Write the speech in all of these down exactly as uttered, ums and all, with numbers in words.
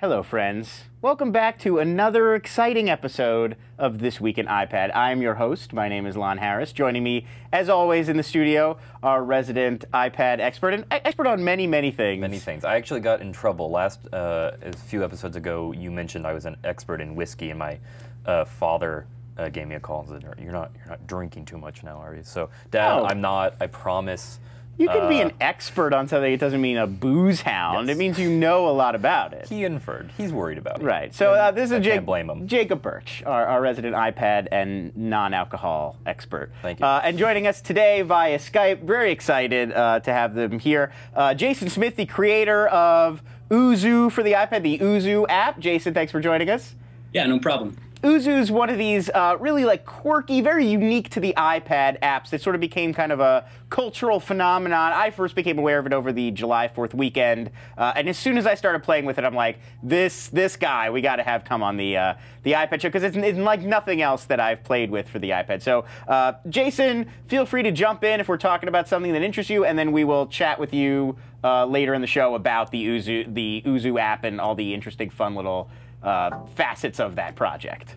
Hello, friends. Welcome back to another exciting episode of This Week in iPad. I'm your host. My name is Lon Harris. Joining me, as always, in the studio, our resident iPad expert, and expert on many, many things. Many things. I actually got in trouble. Last uh, a few episodes ago, you mentioned I was an expert in whiskey, and my uh, father uh, gave me a call and said, you're not, you're not drinking too much now, are you? So, Dad, oh. I'm not. I promise. You can uh, be an expert on something. It doesn't mean a booze hound. Yes. It means you know a lot about it. He inferred. He's worried about it. Right. So uh, this is Jake, blame him. Jacob Birch, our, our resident iPad and non-alcohol expert. Thank you. Uh, and joining us today via Skype, very excited uh, to have them here. Uh, Jason Smith, the creator of Uzu for the iPad, the Uzu app. Jason, thanks for joining us. Yeah, no problem. Uzu is one of these uh, really like quirky, very unique to the iPad apps that sort of became kind of a cultural phenomenon. I first became aware of it over the July fourth weekend, uh, and as soon as I started playing with it, I'm like, this this guy we got to have come on the uh, the iPad show because it's, it's like nothing else that I've played with for the iPad. So, uh, Jason, feel free to jump in if we're talking about something that interests you, and then we will chat with you uh, later in the show about the Uzu the Uzu app and all the interesting, fun little Uh, facets of that project.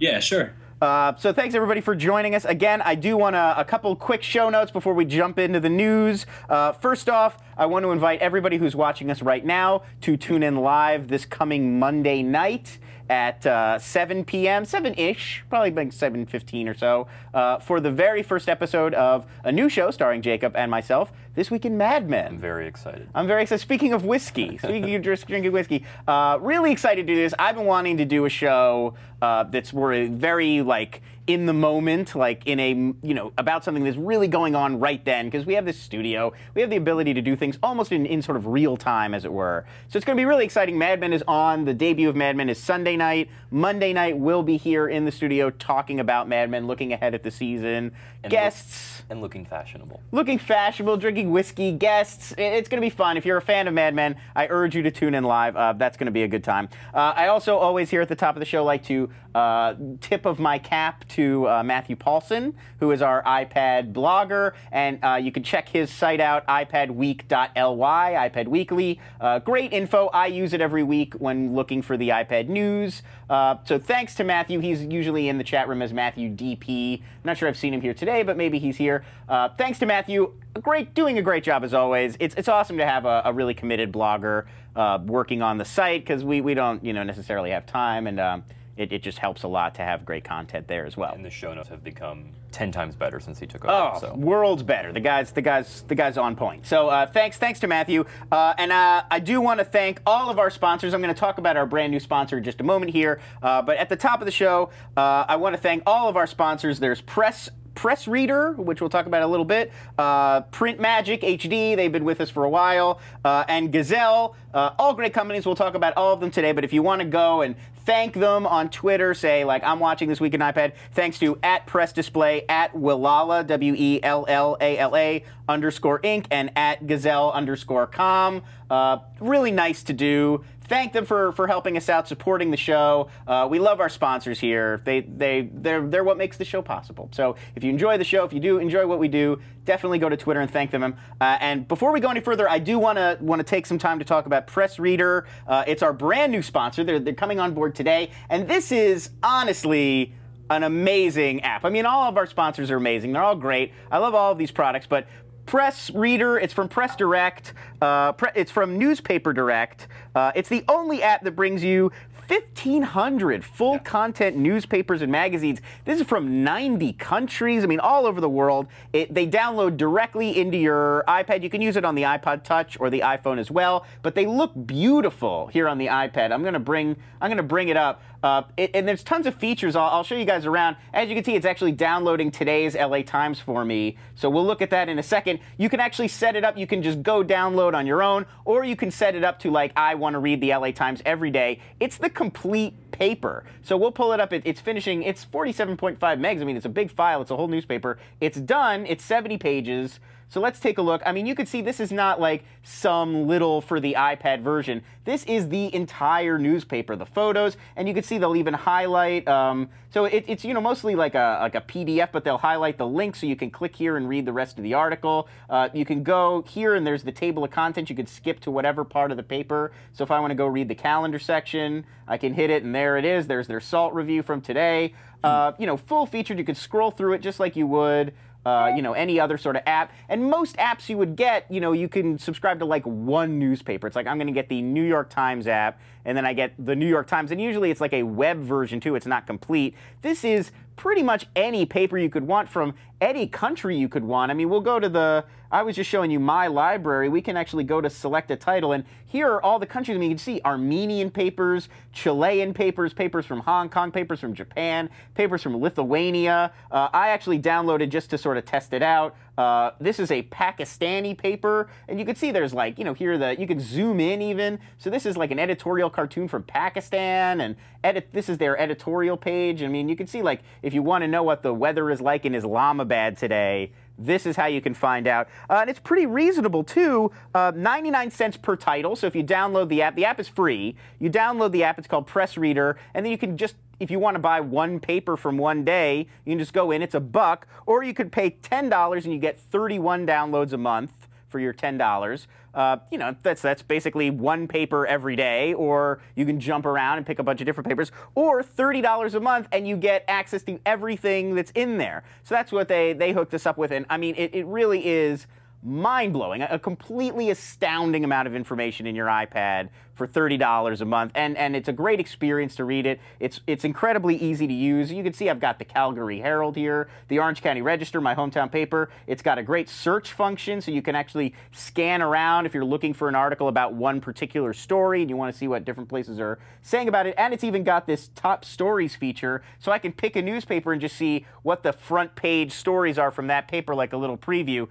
Yeah, sure. Uh, so thanks everybody for joining us. Again, I do want a, a couple quick show notes before we jump into the news. Uh, first off, I want to invite everybody who's watching us right now to tune in live this coming Monday night at uh, seven p m, seven-ish, probably like seven fifteen or so, uh, for the very first episode of a new show starring Jacob and myself, This Week in Mad Men. I'm very excited. I'm very excited. Speaking of whiskey, speaking of drinking whiskey, uh, really excited to do this. I've been wanting to do a show uh, that's we're very, like, in the moment, like in a, you know, about something that's really going on right then, because we have this studio, we have the ability to do things almost in, in sort of real time, as it were. So it's going to be really exciting. Mad Men is on. The debut of Mad Men is Sunday night. Monday night, we'll be here in the studio talking about Mad Men, looking ahead at the season. And guests. Look, and looking fashionable. Looking fashionable, drinking whiskey, guests. It's going to be fun. If you're a fan of Mad Men, I urge you to tune in live. Uh, that's going to be a good time. Uh, I also always here at the top of the show like to uh, tip of my cap to to uh, Matthew Paulson, who is our iPad blogger, and uh, you can check his site out, iPadweek dot L Y, iPadweekly. Uh, great info. I use it every week when looking for the iPad news. Uh, so thanks to Matthew. He's usually in the chat room as Matthew D P. I'm not sure I've seen him here today, but maybe he's here. Uh, thanks to Matthew. Great, doing a great job as always. It's it's awesome to have a, a really committed blogger uh, working on the site because we we don't you know necessarily have time and. Um, It, it just helps a lot to have great content there as well. And the show notes have become ten times better since he took over. Oh, so. Worlds better. The guy's the guy's the guy's on point. So uh, thanks, thanks to Matthew, uh, and uh, I do want to thank all of our sponsors. I'm going to talk about our brand new sponsor in just a moment here, uh, but at the top of the show, uh, I want to thank all of our sponsors. There's Press. PressReader, which we'll talk about in a little bit, uh, Print Magic H D, they've been with us for a while, uh, and Gazelle, uh, all great companies. We'll talk about all of them today, but if you want to go and thank them on Twitter, say, like, I'm watching This Week in iPad, thanks to at Press Display, at Welalla, W E L L A L A, underscore Incorporated, and at Gazelle, underscore com. Uh, really nice to do. Thank them for, for helping us out, supporting the show. Uh, we love our sponsors here. They, they, they're, they're what makes the show possible. So if you enjoy the show, if you do enjoy what we do, definitely go to Twitter and thank them. Uh, and before we go any further, I do want to want to take some time to talk about PressReader. Uh, it's our brand new sponsor. They're, they're coming on board today. And this is, honestly, an amazing app. I mean, all of our sponsors are amazing. They're all great. I love all of these products, but PressReader, it's from PressDirect, uh, pre it's from Newspaper Direct. Uh, it's the only app that brings you fifteen hundred full-content newspapers and magazines. This is from ninety countries, I mean, all over the world. It, they download directly into your iPad. You can use it on the iPod Touch or the iPhone as well, but they look beautiful here on the iPad. I'm gonna bring, I'm gonna bring it up. Uh, it, and there's tons of features. I'll, I'll show you guys around. As you can see, it's actually downloading today's L A Times for me, so we'll look at that in a second. You can actually set it up. You can just go download on your own, or you can set it up to, like, I want to read the L A Times every day. It's the complete paper. So we'll pull it up. It, it's finishing. It's forty-seven point five megs. I mean, it's a big file. It's a whole newspaper. It's done. It's seventy pages. So let's take a look. I mean, you can see this is not like some little for the iPad version. This is the entire newspaper, the photos, and you can see they'll even highlight. Um, so it, it's, you know, mostly like a, like a P D F, but they'll highlight the link so you can click here and read the rest of the article. Uh, you can go here and there's the table of contents. You can skip to whatever part of the paper. So if I want to go read the calendar section, I can hit it and there it is. There's their salt review from today. Uh, you know, full featured. You could scroll through it just like you would, uh, you know, any other sort of app. And most apps you would get, you know, you can subscribe to like one newspaper. It's like, I'm going to get the New York Times app, and then I get the New York Times. And usually it's like a web version too. It's not complete. This is pretty much any paper you could want from any country you could want. I mean, we'll go to the, I was just showing you my library. We can actually go to select a title, and here are all the countries. I mean, you can see Armenian papers, Chilean papers, papers from Hong Kong, papers from Japan, papers from Lithuania. Uh, I actually downloaded just to sort of test it out. Uh, this is a Pakistani paper, and you can see there's like, you know, here the, you can zoom in even. So this is like an editorial cartoon from Pakistan, and edit, this is their editorial page. I mean, you can see like, if you want to know what the weather is like in Islamabad today, this is how you can find out. Uh, and it's pretty reasonable, too. Uh, ninety-nine cents per title. So if you download the app, the app is free. You download the app, it's called PressReader, and then you can just, if you want to buy one paper from one day, you can just go in, it's a buck, or you could pay ten dollars and you get thirty-one downloads a month for your ten dollars. Uh, you know, that's that's basically one paper every day, or you can jump around and pick a bunch of different papers, or thirty dollars a month and you get access to everything that's in there. So that's what they, they hooked us up with, and I mean, it, it really is mind-blowing, a, a completely astounding amount of information in your iPad for thirty dollars a month, and, and it's a great experience to read it. It's, it's incredibly easy to use. You can see I've got the Calgary Herald here, the Orange County Register, my hometown paper. It's got a great search function, so you can actually scan around if you're looking for an article about one particular story and you want to see what different places are saying about it, and it's even got this top stories feature, so I can pick a newspaper and just see what the front page stories are from that paper, like a little preview.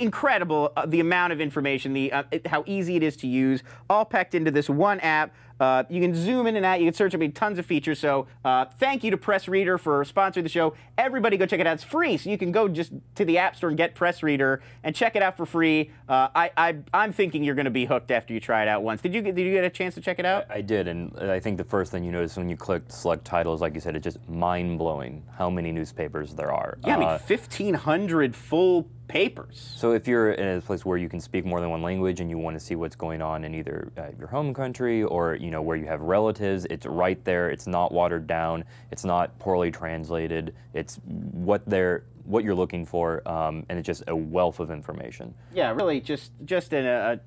Incredible, uh, the amount of information, the uh, it, how easy it is to use, all packed into this one app. Uh, you can zoom in and out, you can search, I mean, tons of features. So uh, thank you to PressReader for sponsoring the show. Everybody go check it out. It's free, so you can go just to the App Store and get PressReader and check it out for free. Uh, I, I, I'm thinking you're going to be hooked after you try it out once. Did you, did you get a chance to check it out? I, I did, and I think the first thing you notice when you click select titles, like you said, it's just mind-blowing how many newspapers there are. Yeah, I mean, uh, fifteen hundred full papers. So if you're in a place where you can speak more than one language and you want to see what's going on in either uh, your home country or, you know, where you have relatives, it's right there. It's not watered down. It's not poorly translated. It's what they're what you're looking for, um, and it's just a wealth of information. Yeah, really, just just in a. a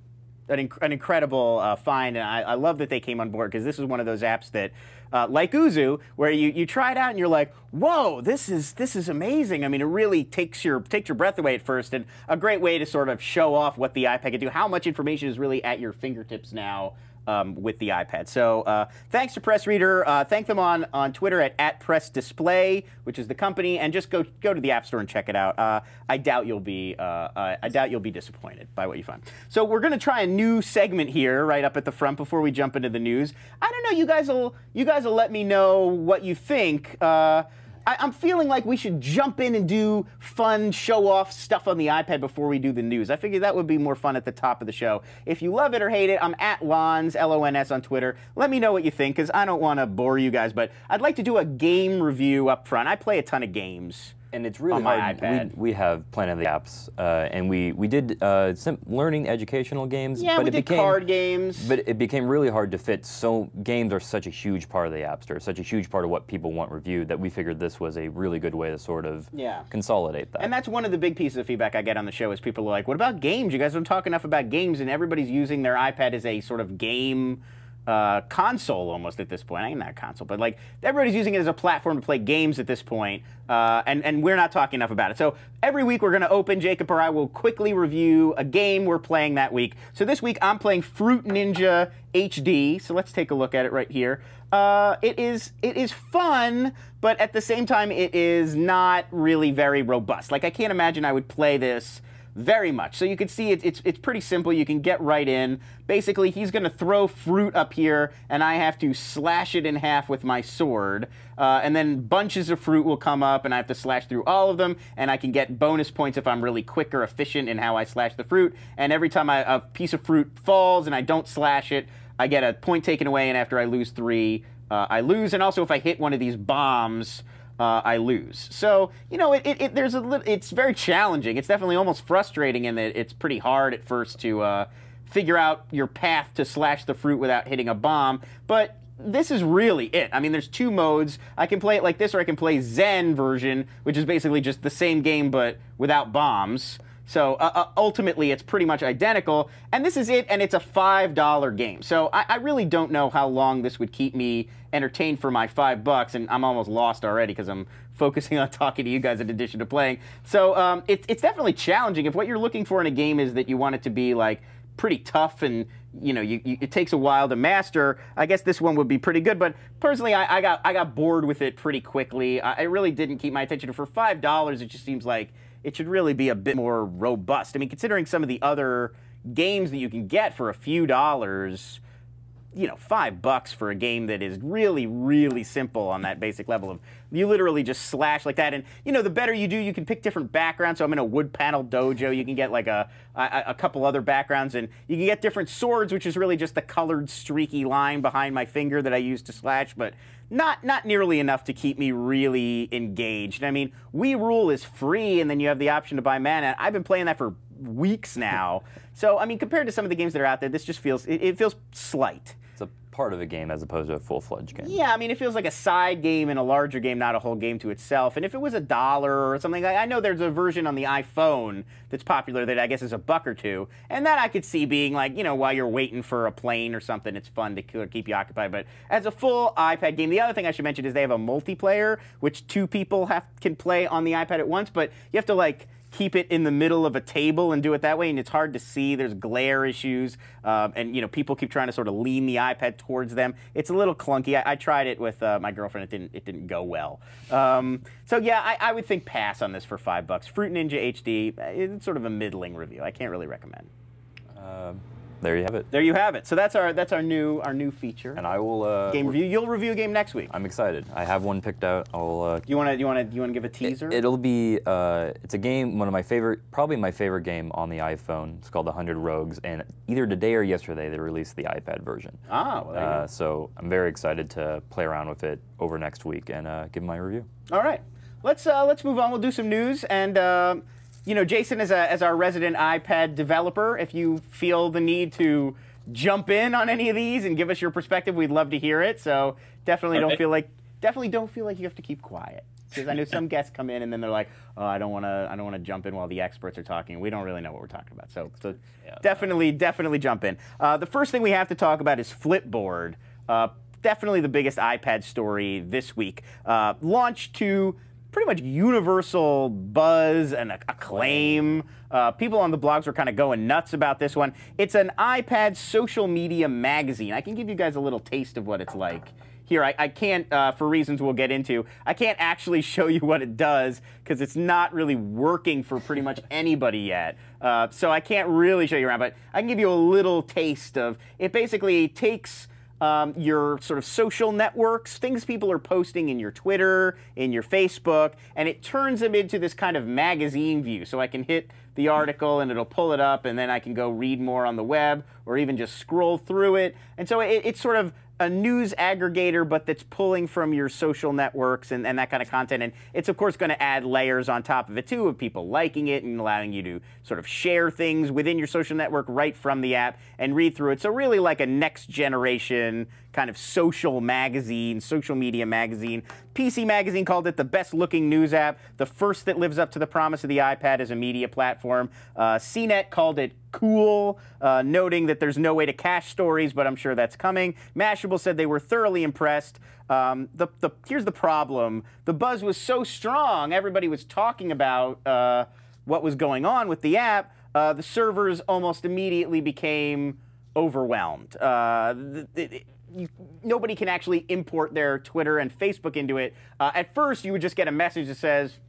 An, inc an incredible uh, find, and I, I love that they came on board, because this is one of those apps that, uh, like Uzu, where you, you try it out and you're like, whoa, this is this is amazing. I mean, it really takes your takes your breath away at first, and a great way to sort of show off what the iPad can do, how much information is really at your fingertips now um, with the iPad. So uh, thanks to PressReader. Uh, thank them on, on Twitter at, at @PressDisplay, which is the company, and just go go to the App Store and check it out. Uh, I doubt you'll be uh, uh, I doubt you'll be disappointed by what you find. So we're gonna try and new segment here right up at the front before we jump into the news. I don't know, you guys will you guys will let me know what you think. Uh, I, I'm feeling like we should jump in and do fun show-off stuff on the iPad before we do the news. I figured that would be more fun at the top of the show. If you love it or hate it, I'm at Lons, L O N S on Twitter. Let me know what you think, because I don't want to bore you guys, but I'd like to do a game review up front. I play a ton of games. And it's really on my hard. iPad. We, we have Planet of the Apps, uh, and we we did uh, some learning educational games. Yeah, but we it did became, card games. But it became really hard to fit. So games are such a huge part of the App Store, such a huge part of what people want reviewed, that we figured this was a really good way to sort of yeah. consolidate that. And that's one of the big pieces of feedback I get on the show is people are like, "What about games? You guys don't talk enough about games," and everybody's using their iPad as a sort of game. Uh, console almost at this point. I mean, not a console, but like everybody's using it as a platform to play games at this point, uh, and, and we're not talking enough about it. So every week we're going to open, Jacob or I will quickly review a game we're playing that week. So this week I'm playing Fruit Ninja H D, so let's take a look at it right here. Uh, it is it is fun, but at the same time it is not really very robust. Like I can't imagine I would play this very much. So you can see it, it's, it's pretty simple. You can get right in. Basically, he's going to throw fruit up here, and I have to slash it in half with my sword. Uh, and then bunches of fruit will come up, and I have to slash through all of them, and I can get bonus points if I'm really quick or efficient in how I slash the fruit. And every time I, a piece of fruit falls and I don't slash it, I get a point taken away, and after I lose three, uh, I lose. And also, if I hit one of these bombs, Uh, I lose. So, you know, it, it, it, there's a li- it's very challenging. It's definitely almost frustrating in that it's pretty hard at first to uh, figure out your path to slash the fruit without hitting a bomb. But this is really it. I mean, there's two modes. I can play it like this, or I can play Zen version, which is basically just the same game but without bombs. So uh, uh, ultimately, it's pretty much identical. And this is it, and it's a five dollar game. So I, I really don't know how long this would keep me entertained for my five bucks, and I'm almost lost already because I'm focusing on talking to you guys in addition to playing. So um, it, it's definitely challenging. If what you're looking for in a game is that you want it to be like pretty tough and, you know, you, you, it takes a while to master, I guess this one would be pretty good. But personally, I, I got I got bored with it pretty quickly. I, I really didn't keep my attention. For five dollars, it just seems like it should really be a bit more robust. I mean, considering some of the other games that you can get for a few dollars, you know, five bucks for a game that is really, really simple on that basic level of you literally just slash like that. And, you know, the better you do, you can pick different backgrounds. So I'm in a wood panel dojo. You can get like a, a, a couple other backgrounds, and you can get different swords, which is really just the colored streaky line behind my finger that I use to slash, but not, not nearly enough to keep me really engaged. I mean, We Rule is free, and then you have the option to buy mana. I've been playing that for weeks now. So, I mean, compared to some of the games that are out there, this just feels, it, it feels slight. It's a part of the game as opposed to a full-fledged game. Yeah, I mean, it feels like a side game in a larger game, not a whole game to itself. And if it was a dollar or something, like, I know there's a version on the iPhone that's popular that I guess is a buck or two, and that I could see being like, you know, while you're waiting for a plane or something, it's fun to keep you occupied. But as a full iPad game, the other thing I should mention is they have a multiplayer, which two people have can play on the iPad at once, but you have to, like, keep it in the middle of a table and do it that way, and it's hard to see. There's glare issues, um, and, you know, people keep trying to sort of lean the iPad towards them. It's a little clunky. I, I tried it with uh, my girlfriend. It didn't, it didn't go well. Um, so, yeah, I, I would think pass on this for five bucks. Fruit Ninja H D, it's sort of a middling review. I can't really recommend. Um, there you have it. There you have it. So that's our that's our new our new feature. And I will uh, game review. You'll review a game next week. I'm excited. I have one picked out. I'll. Uh, you wanna you wanna you wanna give a teaser? It, it'll be uh, it's a game. One of my favorite, probably my favorite game on the iPhone. It's called The Hundred Rogues. And either today or yesterday they released the iPad version. Ah, well, there you uh, go. So I'm very excited to play around with it over next week and uh, give my review. All right, let's uh, let's move on. We'll do some news and. Uh, You know, Jason, as, a, as our resident iPad developer, if you feel the need to jump in on any of these and give us your perspective, we'd love to hear it. So definitely okay. don't feel like definitely don't feel like you have to keep quiet. Because I know some guests come in and then they're like, "Oh, I don't want to I don't want to jump in while the experts are talking. We don't really know what we're talking about." So, so yeah, definitely no. definitely jump in. Uh, the first thing we have to talk about is Flipboard. Uh, definitely the biggest iPad story this week. Uh, launched to pretty much universal buzz and acclaim. Uh, people on the blogs were kind of going nuts about this one. It's an iPad social media magazine. I can give you guys a little taste of what it's like. Here, I, I can't, uh, for reasons we'll get into, I can't actually show you what it does because it's not really working for pretty much anybody yet. Uh, so I can't really show you around, but I can give you a little taste of, it basically takes Um, your sort of social networks, things people are posting in your Twitter, in your Facebook, and it turns them into this kind of magazine view. So I can hit the article and it'll pull it up, and then I can go read more on the web or even just scroll through it. And so it, it's sort of a news aggregator, but that's pulling from your social networks and, and that kind of content. And it's, of course, going to add layers on top of it, too, of people liking it and allowing you to sort of share things within your social network right from the app and read through it. So really like a next generation kind of social magazine, social media magazine. P C Magazine called it the best-looking news app, the first that lives up to the promise of the iPad as a media platform. Uh, C net called it cool, uh, noting that there's no way to cache stories, but I'm sure that's coming. Mashable said they were thoroughly impressed. Um, the, the, here's the problem. The buzz was so strong, everybody was talking about uh, what was going on with the app. Uh, the servers almost immediately became overwhelmed. Uh, th th You, nobody can actually import their Twitter and Facebook into it. Uh, at first, you would just get a message that says,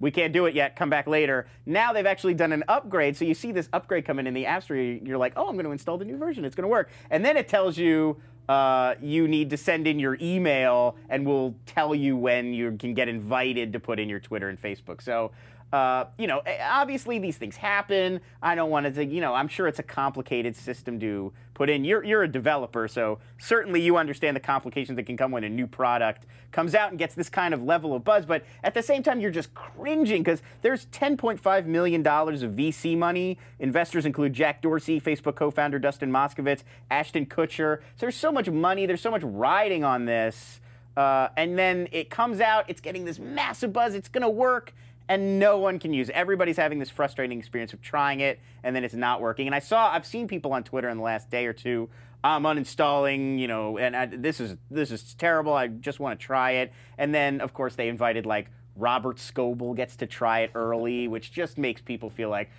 we can't do it yet, come back later. Now they've actually done an upgrade, so you see this upgrade come in in the App Store, you're like, oh, I'm going to install the new version, it's going to work. And then it tells you uh, you need to send in your email, and we'll tell you when you can get invited to put in your Twitter and Facebook. So, uh, you know, obviously these things happen. I don't want to, you know, I'm sure it's a complicated system to put in. You're, you're a developer, so certainly you understand the complications that can come when a new product comes out and gets this kind of level of buzz, but at the same time, you're just cringing because there's ten point five million dollars of V C money. Investors include Jack Dorsey, Facebook co-founder Dustin Moskovitz, Ashton Kutcher. So there's so much money, there's so much riding on this, uh, and then it comes out, it's getting this massive buzz, it's going to work, and no one can use it. Everybody's having this frustrating experience of trying it, and then it's not working. And I saw, I've seen people on Twitter in the last day or two, I'm uninstalling, you know, and I, this is this is terrible, I just want to try it. And then, of course, they invited, like, Robert Scoble gets to try it early, which just makes people feel like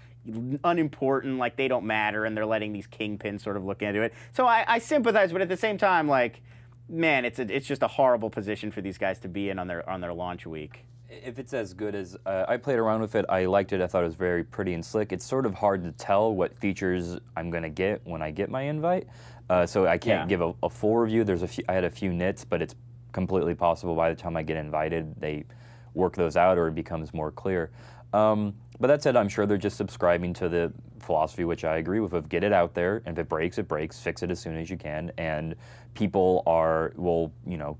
unimportant, like they don't matter, and they're letting these kingpins sort of look into it. So I, I sympathize, but at the same time, like, man, it's, a, it's just a horrible position for these guys to be in on their, on their launch week. If it's as good as, uh, I played around with it, I liked it, I thought it was very pretty and slick. It's sort of hard to tell what features I'm going to get when I get my invite, uh, so I can't yeah. give a, a full review. There's a few, I had a few nits, but it's completely possible by the time I get invited, they work those out or it becomes more clear. Um, but that said, I'm sure they're just subscribing to the philosophy, which I agree with, of get it out there, and if it breaks, it breaks, fix it as soon as you can, and people are, will, you know,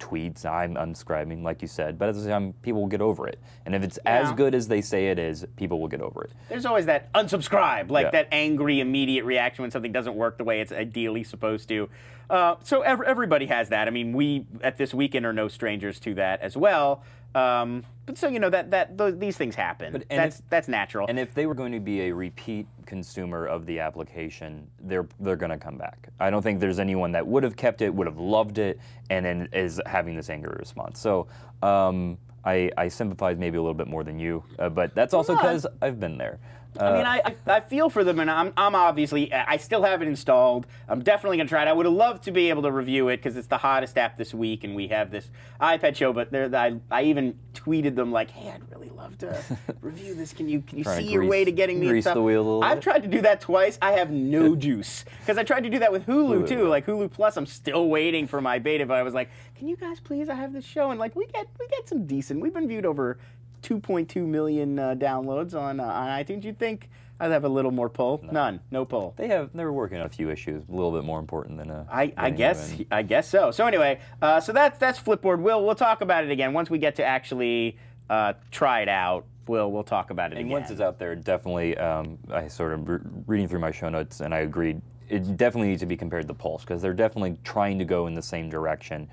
tweets, I'm unsubscribing, like you said, but at the time, people will get over it. And if it's yeah. as good as they say it is, people will get over it. There's always that unsubscribe, like yeah. that angry, immediate reaction when something doesn't work the way it's ideally supposed to. Uh, so ev everybody has that. I mean, we at This Weekend are no strangers to that as well. Um, but so, you know, that, that th these things happen. But, that's, if, that's natural. And if they were going to be a repeat consumer of the application, they're, they're going to come back. I don't think there's anyone that would have kept it, would have loved it, and then is having this angry response. So um, I, I sympathize maybe a little bit more than you, uh, but that's also because I've been there. Uh, I mean, I, I feel for them, and I'm, I'm obviously, I still have it installed. I'm definitely going to try it. I would have loved to be able to review it because it's the hottest app this week, and we have this iPad show, but they're, I, I even tweeted them like, hey, I'd really love to review this. Can you, can you see grease, your way to getting me stuff? The wheel a little I've bit. tried to do that twice. I have no juice because I tried to do that with Hulu, too. Like, Hulu Plus, I'm still waiting for my beta, but I was like, can you guys please, I have this show, and like, we get, we get some decent. We've been viewed over two point two million uh, downloads on, uh, on iTunes. You'd think I'd have a little more pull. No. None. No pull. They have, they're working on a few issues, a little bit more important than a... I, I guess, I guess so. So anyway, uh, so that's, that's Flipboard. We'll, we'll talk about it again. Once we get to actually uh, try it out, we'll, we'll talk about it and again. And once it's out there, definitely, um, I sort of, re reading through my show notes, and I agreed, it definitely needs to be compared to Pulse, because they're definitely trying to go in the same direction.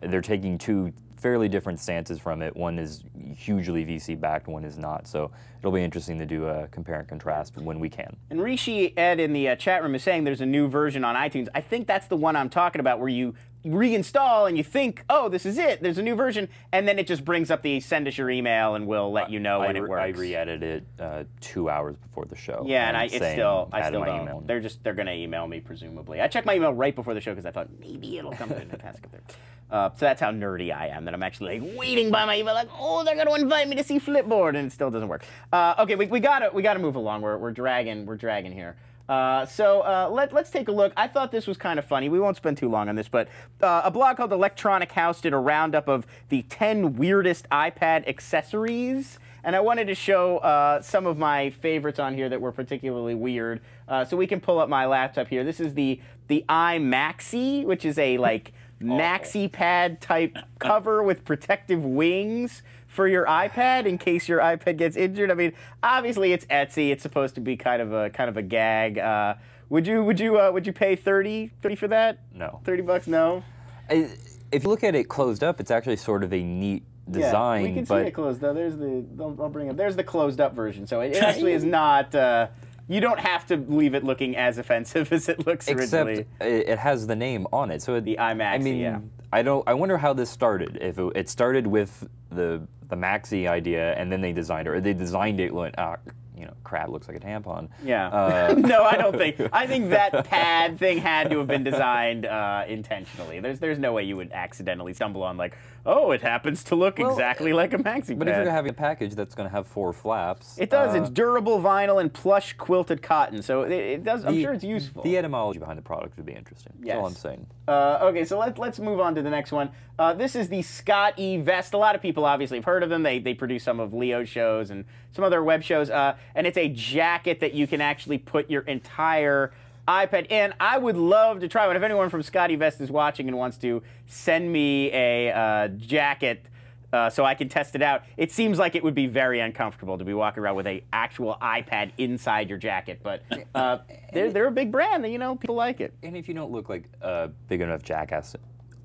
They're taking two fairly different stances from it. One is hugely V C-backed, one is not. So it'll be interesting to do a compare and contrast when we can. And Rishi Ed in the uh, chat room is saying there's a new version on iTunes. I think that's the one I'm talking about where you reinstall and you think, oh, this is it, there's a new version, and then it just brings up the send us your email and we'll let you know I, when I, it works. I re-edited it uh, two hours before the show. Yeah, and, and I, it's still, I still don't. Email. They're just, they're going to email me, presumably. I checked my email right before the show because I thought maybe it'll come in the task up there. Uh, so that's how nerdy I am, that I'm actually like waiting by my email, like, oh, they're going to invite me to see Flipboard, and it still doesn't work. Uh, okay, we, we gotta we gotta move along. We're, we're dragging, we're dragging here. Uh, so uh, let, let's take a look. I thought this was kind of funny. We won't spend too long on this, but uh, a blog called Electronic House did a roundup of the ten weirdest iPad accessories, and I wanted to show uh, some of my favorites on here that were particularly weird. Uh, so we can pull up my laptop here. This is the, the iMaxi, which is a, like, maxi pad type cover with protective wings for your iPad in case your iPad gets injured. I mean, obviously it's Etsy. It's supposed to be kind of a kind of a gag. Uh, would you would you uh, would you pay thirty for that? No. thirty bucks? No. If you look at it closed up, it's actually sort of a neat design. Yeah, we can but... see it closed up. There's the I'll, I'll bring up. There's the closed up version. So it, it actually is not. Uh, You don't have to leave it looking as offensive as it looks originally. Except it has the name on it, so it, the iMaxi. I mean, yeah. I don't. I wonder how this started. If it, it started with the the Maxi idea, and then they designed it, or they designed it, went, ah, you know, crap looks like a tampon. Yeah. Uh, no, I don't think. I think that pad thing had to have been designed uh, intentionally. There's there's no way you would accidentally stumble on like, oh, it happens to look well, exactly like a maxi pad. But if you're having a package that's going to have four flaps, it does. Uh, it's durable vinyl and plush quilted cotton, so it, it does. The, I'm sure it's useful. The etymology behind the product would be interesting. Yes. That's all I'm saying. Uh, okay, so let's let's move on to the next one. Uh, this is the SCOTTEVEST. A lot of people obviously have heard of them. They they produce some of Leo's shows and some other web shows. Uh, and it's a jacket that you can actually put your entire iPad in. I would love to try one. If anyone from SCOTTEVEST is watching and wants to send me a uh, jacket uh, so I can test it out, it seems like it would be very uncomfortable to be walking around with an actual iPad inside your jacket. But uh, they're, they're a big brand, that, you know, people like it. And if you don't look like a big enough jackass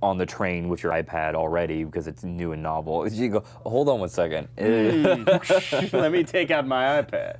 on the train with your iPad already because it's new and novel, you go, hold on one second. Mm. Let me take out my iPad.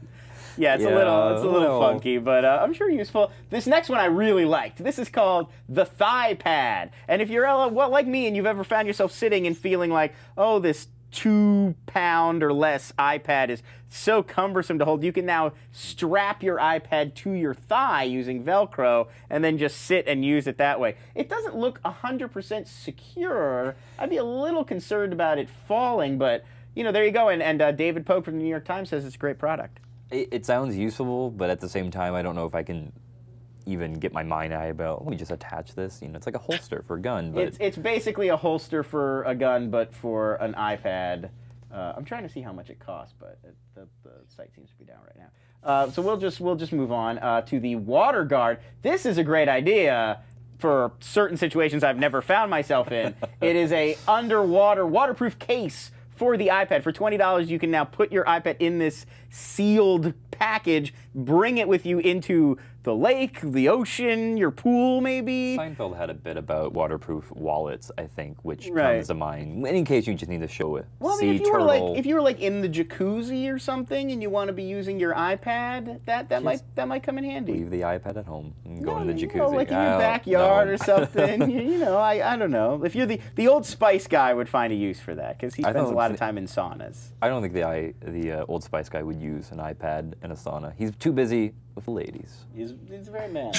Yeah, it's yeah, a little, it's a little no. funky, but uh, I'm sure useful. This next one I really liked. This is called the Thigh Pad. And if you're uh, well, like me and you've ever found yourself sitting and feeling like, oh, this two pound or less iPad is so cumbersome to hold, you can now strap your iPad to your thigh using Velcro and then just sit and use it that way. It doesn't look one hundred percent secure. I'd be a little concerned about it falling, but you know, there you go. And, and uh, David Pope from the New York Times says it's a great product. It, it sounds useful, but at the same time, I don't know if I can even get my mind out about, let me just attach this. You know, it's like a holster for a gun. But it's, it's basically a holster for a gun, but for an iPad. Uh, I'm trying to see how much it costs, but it, the, the site seems to be down right now. Uh, so we'll just we'll just move on uh, to the water guard. This is a great idea for certain situations I've never found myself in. It is a underwater waterproof case for the iPad. For twenty dollars, you can now put your iPad in this sealed package, bring it with you into the lake, the ocean, your pool, maybe. Seinfeld had a bit about waterproof wallets, I think, which right. comes to mind. In case you just need to show it. Well, I mean, if you turtle. were like, if you were like in the jacuzzi or something, and you want to be using your iPad, that that just might that might come in handy. Leave the iPad at home and go no, in the jacuzzi, you know, like in your backyard know. or something. you, you know, I I don't know. If you're the the Old Spice guy, would find a use for that because he spends a lot of time in saunas. I don't think the I, the uh, Old Spice guy would use an iPad in a sauna. He's too busy with the ladies. He's, he's very mad.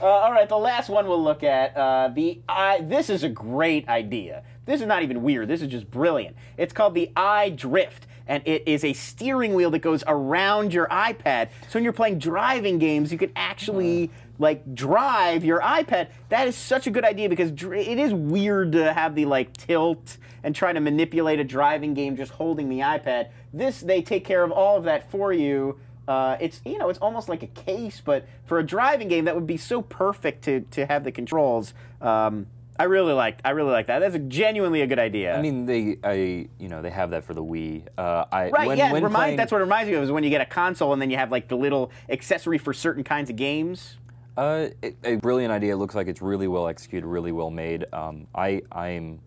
uh, all right, the last one we'll look at. Uh, the eye, This is a great idea. This is not even weird. This is just brilliant. It's called the iDrift, and it is a steering wheel that goes around your iPad. So when you're playing driving games, you can actually uh. like drive your iPad. That is such a good idea because dr it is weird to have the like tilt and try to manipulate a driving game just holding the iPad. This, they take care of all of that for you. Uh, it's, you know, it's almost like a case, but for a driving game, that would be so perfect to, to have the controls. Um, I really like I really like that. That's a genuinely a good idea. I mean, they I you know they have that for the Wii. Uh, I, right? When, yeah. When remind, playing, that's what it reminds me of is when you get a console and then you have like the little accessory for certain kinds of games. Uh, it, a brilliant idea. It looks like it's really well executed, really well made. Um, I I'm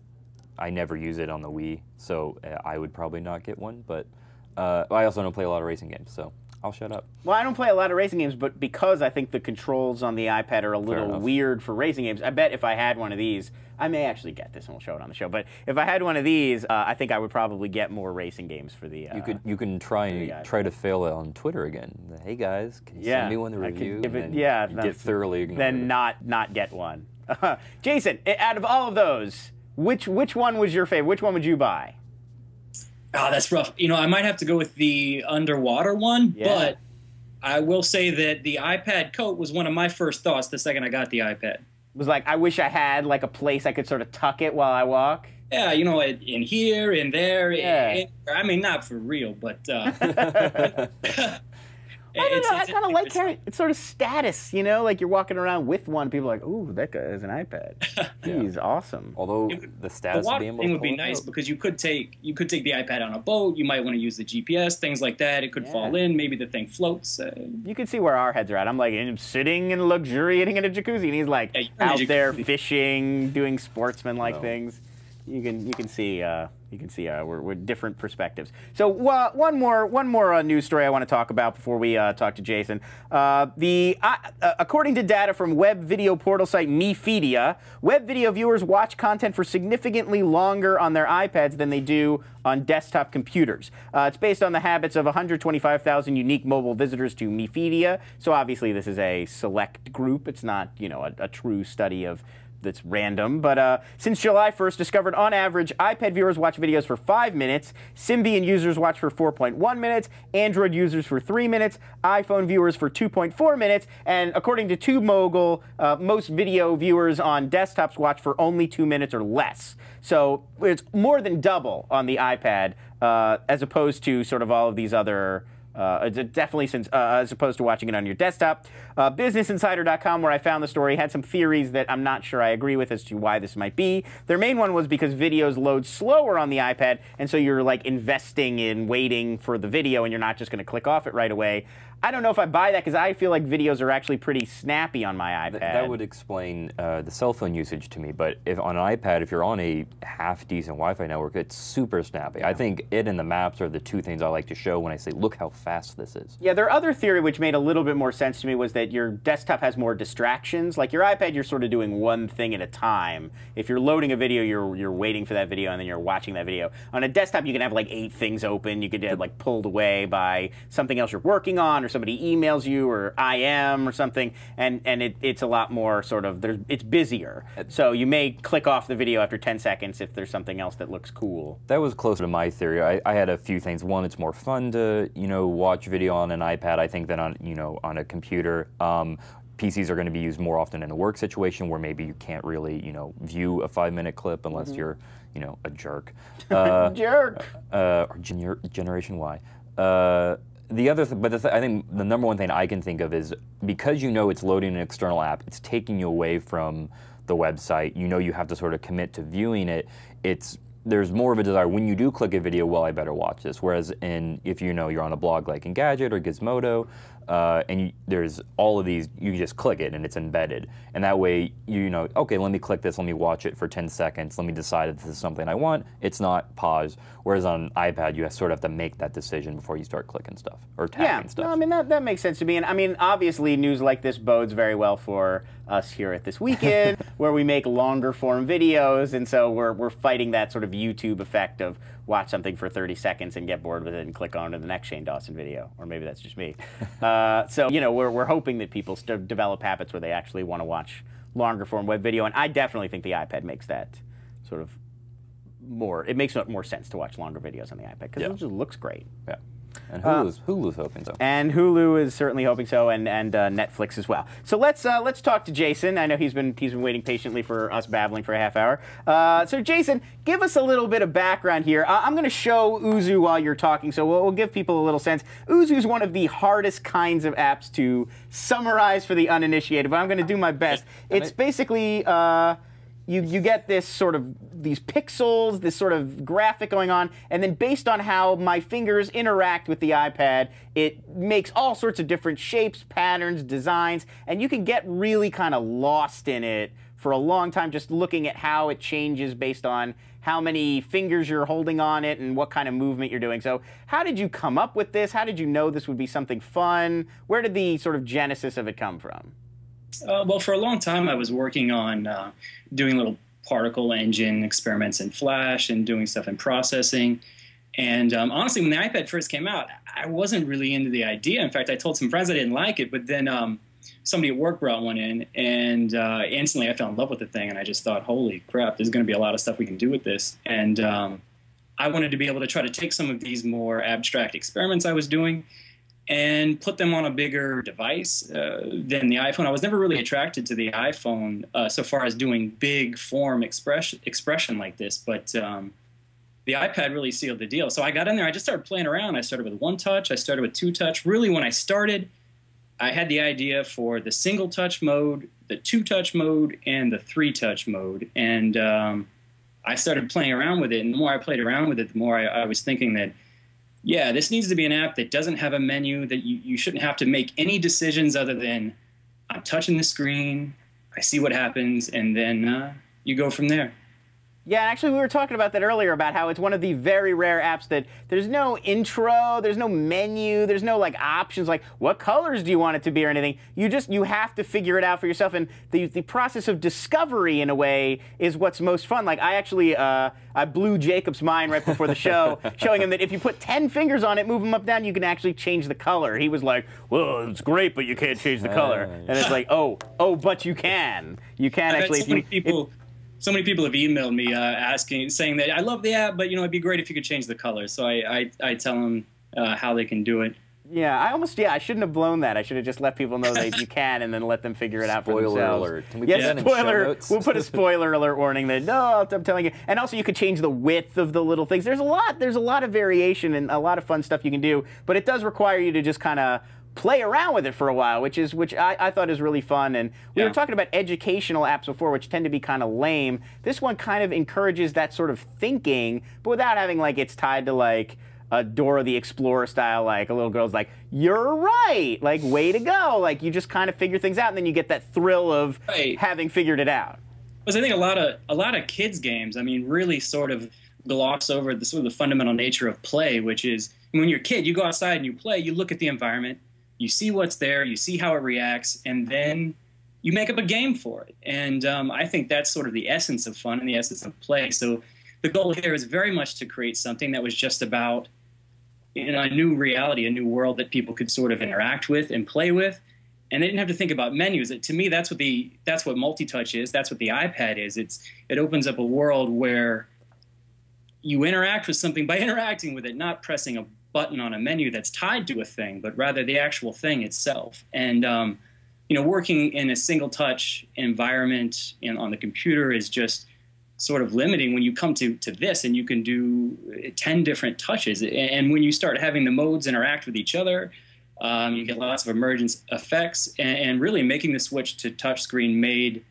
I never use it on the Wii, so I would probably not get one. But uh, I also don't play a lot of racing games, so I'll shut up. Well, I don't play a lot of racing games, but because I think the controls on the iPad are a little weird for racing games, I bet if I had one of these, I may actually get this and we'll show it on the show, but if I had one of these, uh, I think I would probably get more racing games for the uh, You could you can try and try to fail it on Twitter again. Hey guys, can you yeah, send me one to review? It, and yeah, get thoroughly ignored. Then not not get one. Uh, Jason, out of all of those, which which one was your favorite? Which one would you buy? Oh, that's rough. You know, I might have to go with the underwater one, yeah. but I will say that the iPad coat was one of my first thoughts the second I got the iPad. It was like, I wish I had like a place I could sort of tuck it while I walk. Yeah, you know, in here, in there. Yeah. In, I mean, not for real, but uh, I don't know. I kind of like carrying it's sort of status, you know, like you're walking around with one. People are like, ooh, that guy has an iPad. He's yeah. awesome. Although it, the status the water being able thing to would be nice out. because you could take you could take the iPad on a boat. You might want to use the G P S, things like that. It could yeah. fall in. Maybe the thing floats. Uh, you can see where our heads are at. I'm like, I'm sitting and luxuriating in a jacuzzi, and he's like yeah, out there fishing, doing sportsman-like no. things. You can you can see uh, You can see uh, we're, we're different perspectives. So uh, one more, one more uh, news story I want to talk about before we uh, talk to Jason. Uh, the uh, uh, according to data from web video portal site Mefeedia, web video viewers watch content for significantly longer on their iPads than they do on desktop computers. Uh, it's based on the habits of one hundred twenty-five thousand unique mobile visitors to Mefeedia. So obviously this is a select group. It's not, you know, a, a true study of. That's random, but uh, since July first, discovered on average, iPad viewers watch videos for five minutes, Symbian users watch for four point one minutes, Android users for three minutes, iPhone viewers for two point four minutes, and according to TubeMogul, uh, most video viewers on desktops watch for only two minutes or less. So it's more than double on the iPad, uh, as opposed to sort of all of these other. Uh, definitely since, uh, as opposed to watching it on your desktop. Uh, Business Insider dot com, where I found the story, had some theories that I'm not sure I agree with as to why this might be. Their main one was because videos load slower on the iPad, and so you're like investing in waiting for the video, and you're not just going to click off it right away. I don't know if I buy that because I feel like videos are actually pretty snappy on my iPad. Th that would explain uh, the cell phone usage to me, but if on an iPad, if you're on a half-decent Wi-Fi network, it's super snappy. Yeah. I think it and the maps are the two things I like to show when I say, look how fast this is. Yeah, their other theory, which made a little bit more sense to me, was that your desktop has more distractions. Like your iPad, you're sort of doing one thing at a time. If you're loading a video, you're, you're waiting for that video, and then you're watching that video. On a desktop, you can have like eight things open. You could have like pulled away by something else you're working on, or somebody emails you, or I M, or something, and and it, it's a lot more sort of there's it's busier. So you may click off the video after ten seconds if there's something else that looks cool. That was closer to my theory. I, I had a few things. One, it's more fun to you know watch video on an iPad, I think, than on you know on a computer. Um, P Cs are going to be used more often in a work situation where maybe you can't really you know view a five-minute clip unless mm-hmm. you're you know a jerk. Uh, jerk. Uh, or gener Generation Y. Uh, The other, th but the th I think the number one thing I can think of is because you know it's loading an external app, it's taking you away from the website. You know you have to sort of commit to viewing it. It's there's more of a desire when you do click a video. Well, I better watch this. Whereas in if you know you're on a blog like Engadget or Gizmodo, uh, and you, there's all of these, you just click it and it's embedded. And that way you, you know okay, let me click this, let me watch it for ten seconds, let me decide if this is something I want. It's not paused. Whereas on an iPad you sort of have to make that decision before you start clicking stuff or tapping yeah, stuff. Yeah, no, I mean that that makes sense to me. And I mean obviously news like this bodes very well for us here at This Week in, where we make longer form videos, and so we're we're fighting that sort of YouTube effect of watch something for thirty seconds and get bored with it and click on to the next Shane Dawson video, or maybe that's just me. Uh, so you know we're we're hoping that people st develop habits where they actually want to watch longer form web video, and I definitely think the iPad makes that sort of more. It makes more sense to watch longer videos on the iPad because yeah. it just looks great. Yeah. And Hulu's, uh, Hulu's hoping so. And Hulu is certainly hoping so, and and uh, Netflix as well. So let's uh, let's talk to Jason. I know he's been he's been waiting patiently for us babbling for a half hour. Uh, so Jason, give us a little bit of background here. Uh, I'm going to show Uzu while you're talking, so we'll, we'll give people a little sense. Uzu's one of the hardest kinds of apps to summarize for the uninitiated, but I'm going to do my best. It's basically. Uh, You, you get this sort of, these pixels, this sort of graphic going on, and then based on how my fingers interact with the iPad, it makes all sorts of different shapes, patterns, designs, and you can get really kind of lost in it for a long time just looking at how it changes based on how many fingers you're holding on it and what kind of movement you're doing. So how did you come up with this? How did you know this would be something fun? Where did the sort of genesis of it come from? Uh, well, for a long time, I was working on uh, doing little particle engine experiments in Flash and doing stuff in processing. And um, honestly, when the iPad first came out, I wasn't really into the idea. In fact, I told some friends I didn't like it, but then um, somebody at work brought one in, and uh, instantly I fell in love with the thing, and I just thought, holy crap, there's going to be a lot of stuff we can do with this. And um, I wanted to be able to try to take some of these more abstract experiments I was doing and put them on a bigger device uh, than the iPhone. I was never really attracted to the iPhone uh, so far as doing big form express expression like this, but um, the iPad really sealed the deal. So I got in there, I just started playing around. I started with one touch, I started with two touch. Really when I started, I had the idea for the single touch mode, the two touch mode, and the three touch mode. And um, I started playing around with it, and the more I played around with it, the more I, I was thinking that yeah, this needs to be an app that doesn't have a menu, that you, you shouldn't have to make any decisions other than I'm touching the screen, I see what happens, and then uh, you go from there. Yeah, actually we were talking about that earlier, about how it's one of the very rare apps that there's no intro, there's no menu, there's no like options like what colors do you want it to be or anything. You just, you have to figure it out for yourself, and the, the process of discovery in a way is what's most fun. Like I actually, uh, I blew Jacob's mind right before the show, showing him that if you put ten fingers on it, move them up down, you can actually change the color. He was like, well, it's great, but you can't change the color. And it's like, oh, oh, but you can. You can I actually. If you, So many people have emailed me uh, asking, saying that I love the app, but you know it'd be great if you could change the color. So I, I, I tell them uh, how they can do it. Yeah, I almost yeah I shouldn't have blown that. I should have just let people know that you can, and then let them figure it out spoiler for themselves. Alert. Can we yes, put spoiler alert! Spoiler. We'll put a spoiler alert warning that no, I'm telling you. And also, you could change the width of the little things. There's a lot. There's a lot of variation and a lot of fun stuff you can do. But it does require you to just kind of play around with it for a while, which is which I, I thought is really fun. And we yeah. were talking about educational apps before, which tend to be kind of lame. This one kind of encourages that sort of thinking, but without having like it's tied to like a Dora the Explorer style, like a little girl's like, you're right, like way to go. Like you just kind of figure things out, and then you get that thrill of right. having figured it out. Because I think a lot of a lot of kids' games, I mean, really sort of gloss over the sort of the fundamental nature of play, which is when you're a kid, you go outside and you play, you look at the environment. You see what's there, you see how it reacts, and then you make up a game for it. And um, I think that's sort of the essence of fun and the essence of play. So the goal here is very much to create something that was just about you know, a new reality, a new world that people could sort of interact with and play with. And they didn't have to think about menus. It, to me, that's what, the, that's what multi-touch is. That's what the iPad is. It's, it opens up a world where you interact with something by interacting with it, not pressing a button on a menu that's tied to a thing, but rather the actual thing itself. And um, you know, working in a single touch environment in, on the computer is just sort of limiting when you come to, to this, and you can do ten different touches. And when you start having the modes interact with each other, um, you get lots of emergent effects, and, and really making the switch to touchscreen made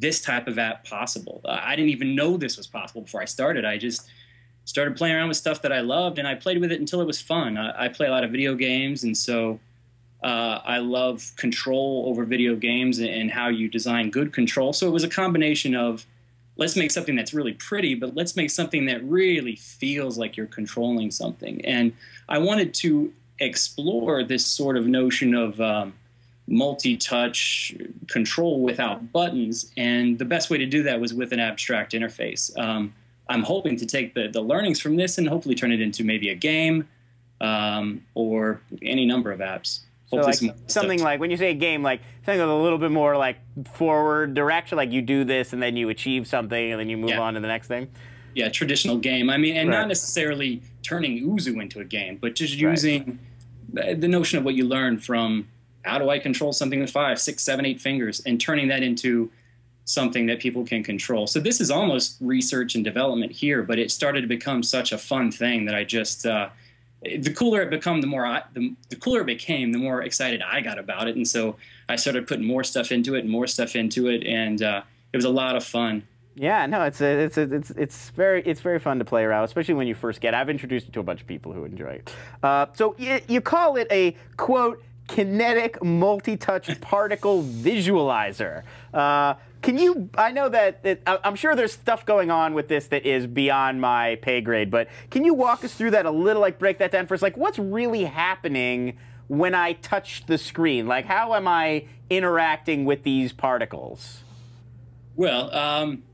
this type of app possible. Uh, I didn't even know this was possible before I started. I just started playing around with stuff that I loved, and I played with it until it was fun. I, I play a lot of video games, and so uh, I love control over video games and, and how you design good control. So it was a combination of let's make something that's really pretty, but let's make something that really feels like you're controlling something. And I wanted to explore this sort of notion of um, multi-touch control without buttons, and the best way to do that was with an abstract interface. Um, I'm hoping to take the, the learnings from this and hopefully turn it into maybe a game um, or any number of apps. So like some something stuff. Like when you say a game, like something with a little bit more like forward direction, like you do this and then you achieve something and then you move yeah. on to the next thing. Yeah, traditional game. I mean, and right. not necessarily turning Uzu into a game, but just using right. the notion of what you learn from how do I control something with five, six, seven, eight fingers, and turning that into something that people can control. So this is almost research and development here, but it started to become such a fun thing that I just uh, the cooler it become, the more I, the, the cooler it became, the more excited I got about it, and so I started putting more stuff into it and more stuff into it, and uh, it was a lot of fun. Yeah, no, it's a, it's a, it's it's very it's very fun to play around, especially when you first get it. I've introduced it to a bunch of people who enjoy it. Uh, so you, you call it a quote kinetic multi-touch particle visualizer. Uh, Can you, I know that, that, I'm sure there's stuff going on with this that is beyond my pay grade, but can you walk us through that a little, like break that down for us? Like what's really happening when I touch the screen? Like how am I interacting with these particles? Well, um...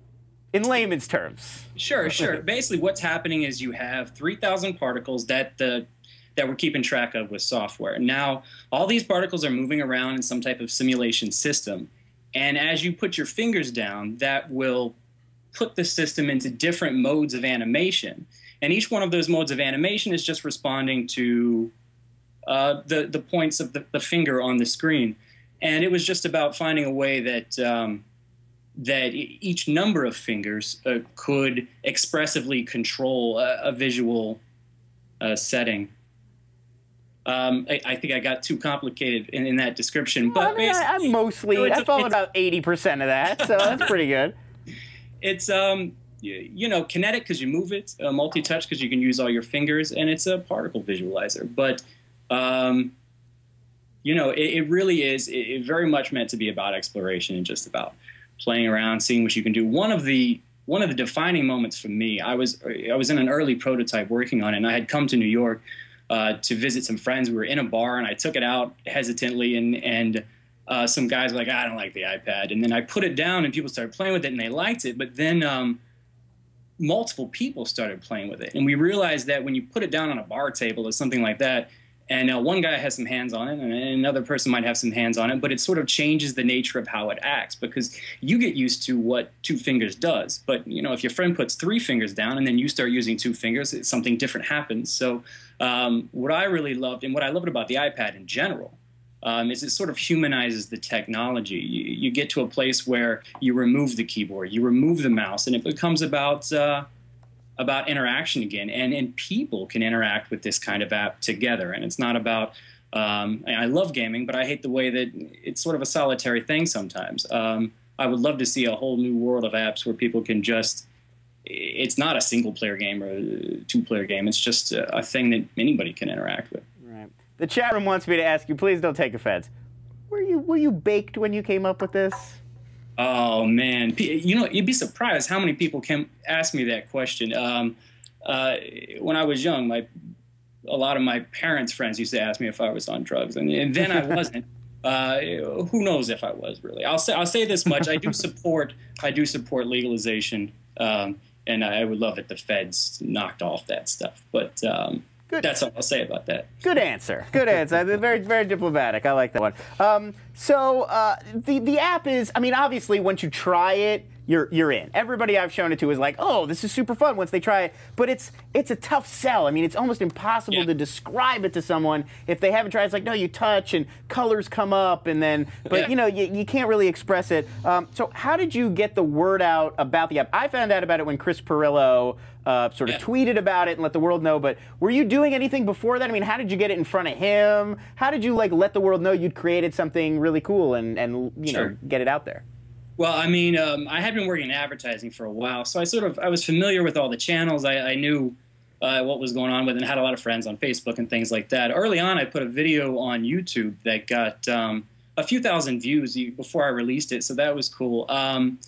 in layman's terms. Sure, sure. Basically what's happening is you have three thousand particles that the that we're keeping track of with software. Now, all these particles are moving around in some type of simulation system. And as you put your fingers down, that will put the system into different modes of animation. And each one of those modes of animation is just responding to uh, the, the points of the, the finger on the screen. And it was just about finding a way that, um, that each number of fingers uh, could expressively control a, a visual uh, setting. Um, I, I think I got too complicated in, in that description, but well, I mean, basically, I, I mostly, you know, I followed about eighty percent of that, so that's pretty good. It's, um, you, you know, kinetic because you move it, uh, multi-touch because you can use all your fingers, and it's a particle visualizer. But, um, you know, it, it really is it, it very much meant to be about exploration and just about playing around, seeing what you can do. One of the one of the defining moments for me, I was I was in an early prototype working on it, and I had come to New York uh, to visit some friends. We were in a bar, and I took it out hesitantly, and and uh, some guys were like, I don't like the iPad. And then I put it down, and people started playing with it, and they liked it. But then um, multiple people started playing with it, and we realized that when you put it down on a bar table or something like that, and uh, one guy has some hands on it, and another person might have some hands on it, but it sort of changes the nature of how it acts, because you get used to what two fingers does. But, you know, if your friend puts three fingers down and then you start using two fingers, something different happens. So um, what I really loved, and what I loved about the iPad in general, um, is it sort of humanizes the technology. You, you get to a place where you remove the keyboard, you remove the mouse, and it becomes about... Uh, about interaction again, and, and people can interact with this kind of app together. And it's not about, um, I love gaming, but I hate the way that it's sort of a solitary thing sometimes. Um, I would love to see a whole new world of apps where people can just, it's not a single player game or a two player game, it's just a, a thing that anybody can interact with. Right. The chat room wants me to ask you, please don't take offense, were you, were you baked when you came up with this? Oh, man. You know, you'd be surprised how many people can ask me that question. Um, uh, when I was young, my, a lot of my parents' friends used to ask me if I was on drugs, and, and then I wasn't. Uh, who knows if I was, really. I'll say, I'll say this much. I do support, I do support legalization, um, and I would love it if the feds knocked off that stuff. But um, good. That's all I'll say about that. Good answer. Good answer. Very, very diplomatic. I like that one. Um, so uh, the the app is, I mean, obviously, once you try it, you're you're in. Everybody I've shown it to is like, oh, this is super fun once they try it. But it's it's a tough sell. I mean, it's almost impossible yeah. to describe it to someone if they haven't tried. It's like, no, you touch and colors come up, and then, but yeah. you know, you, you can't really express it. Um, so how did you get the word out about the app? I found out about it when Chris Pirillo. Uh, sort of yeah. tweeted about it and let the world know, but were you doing anything before that? I mean, how did you get it in front of him? How did you like let the world know you'd created something really cool and, and you sure. know, get it out there? Well, I mean, um, I had been working in advertising for a while, so I sort of, I was familiar with all the channels. I, I knew uh, what was going on with and had a lot of friends on Facebook and things like that. Early on, I put a video on YouTube that got um, a few thousand views before I released it, so that was cool. Um,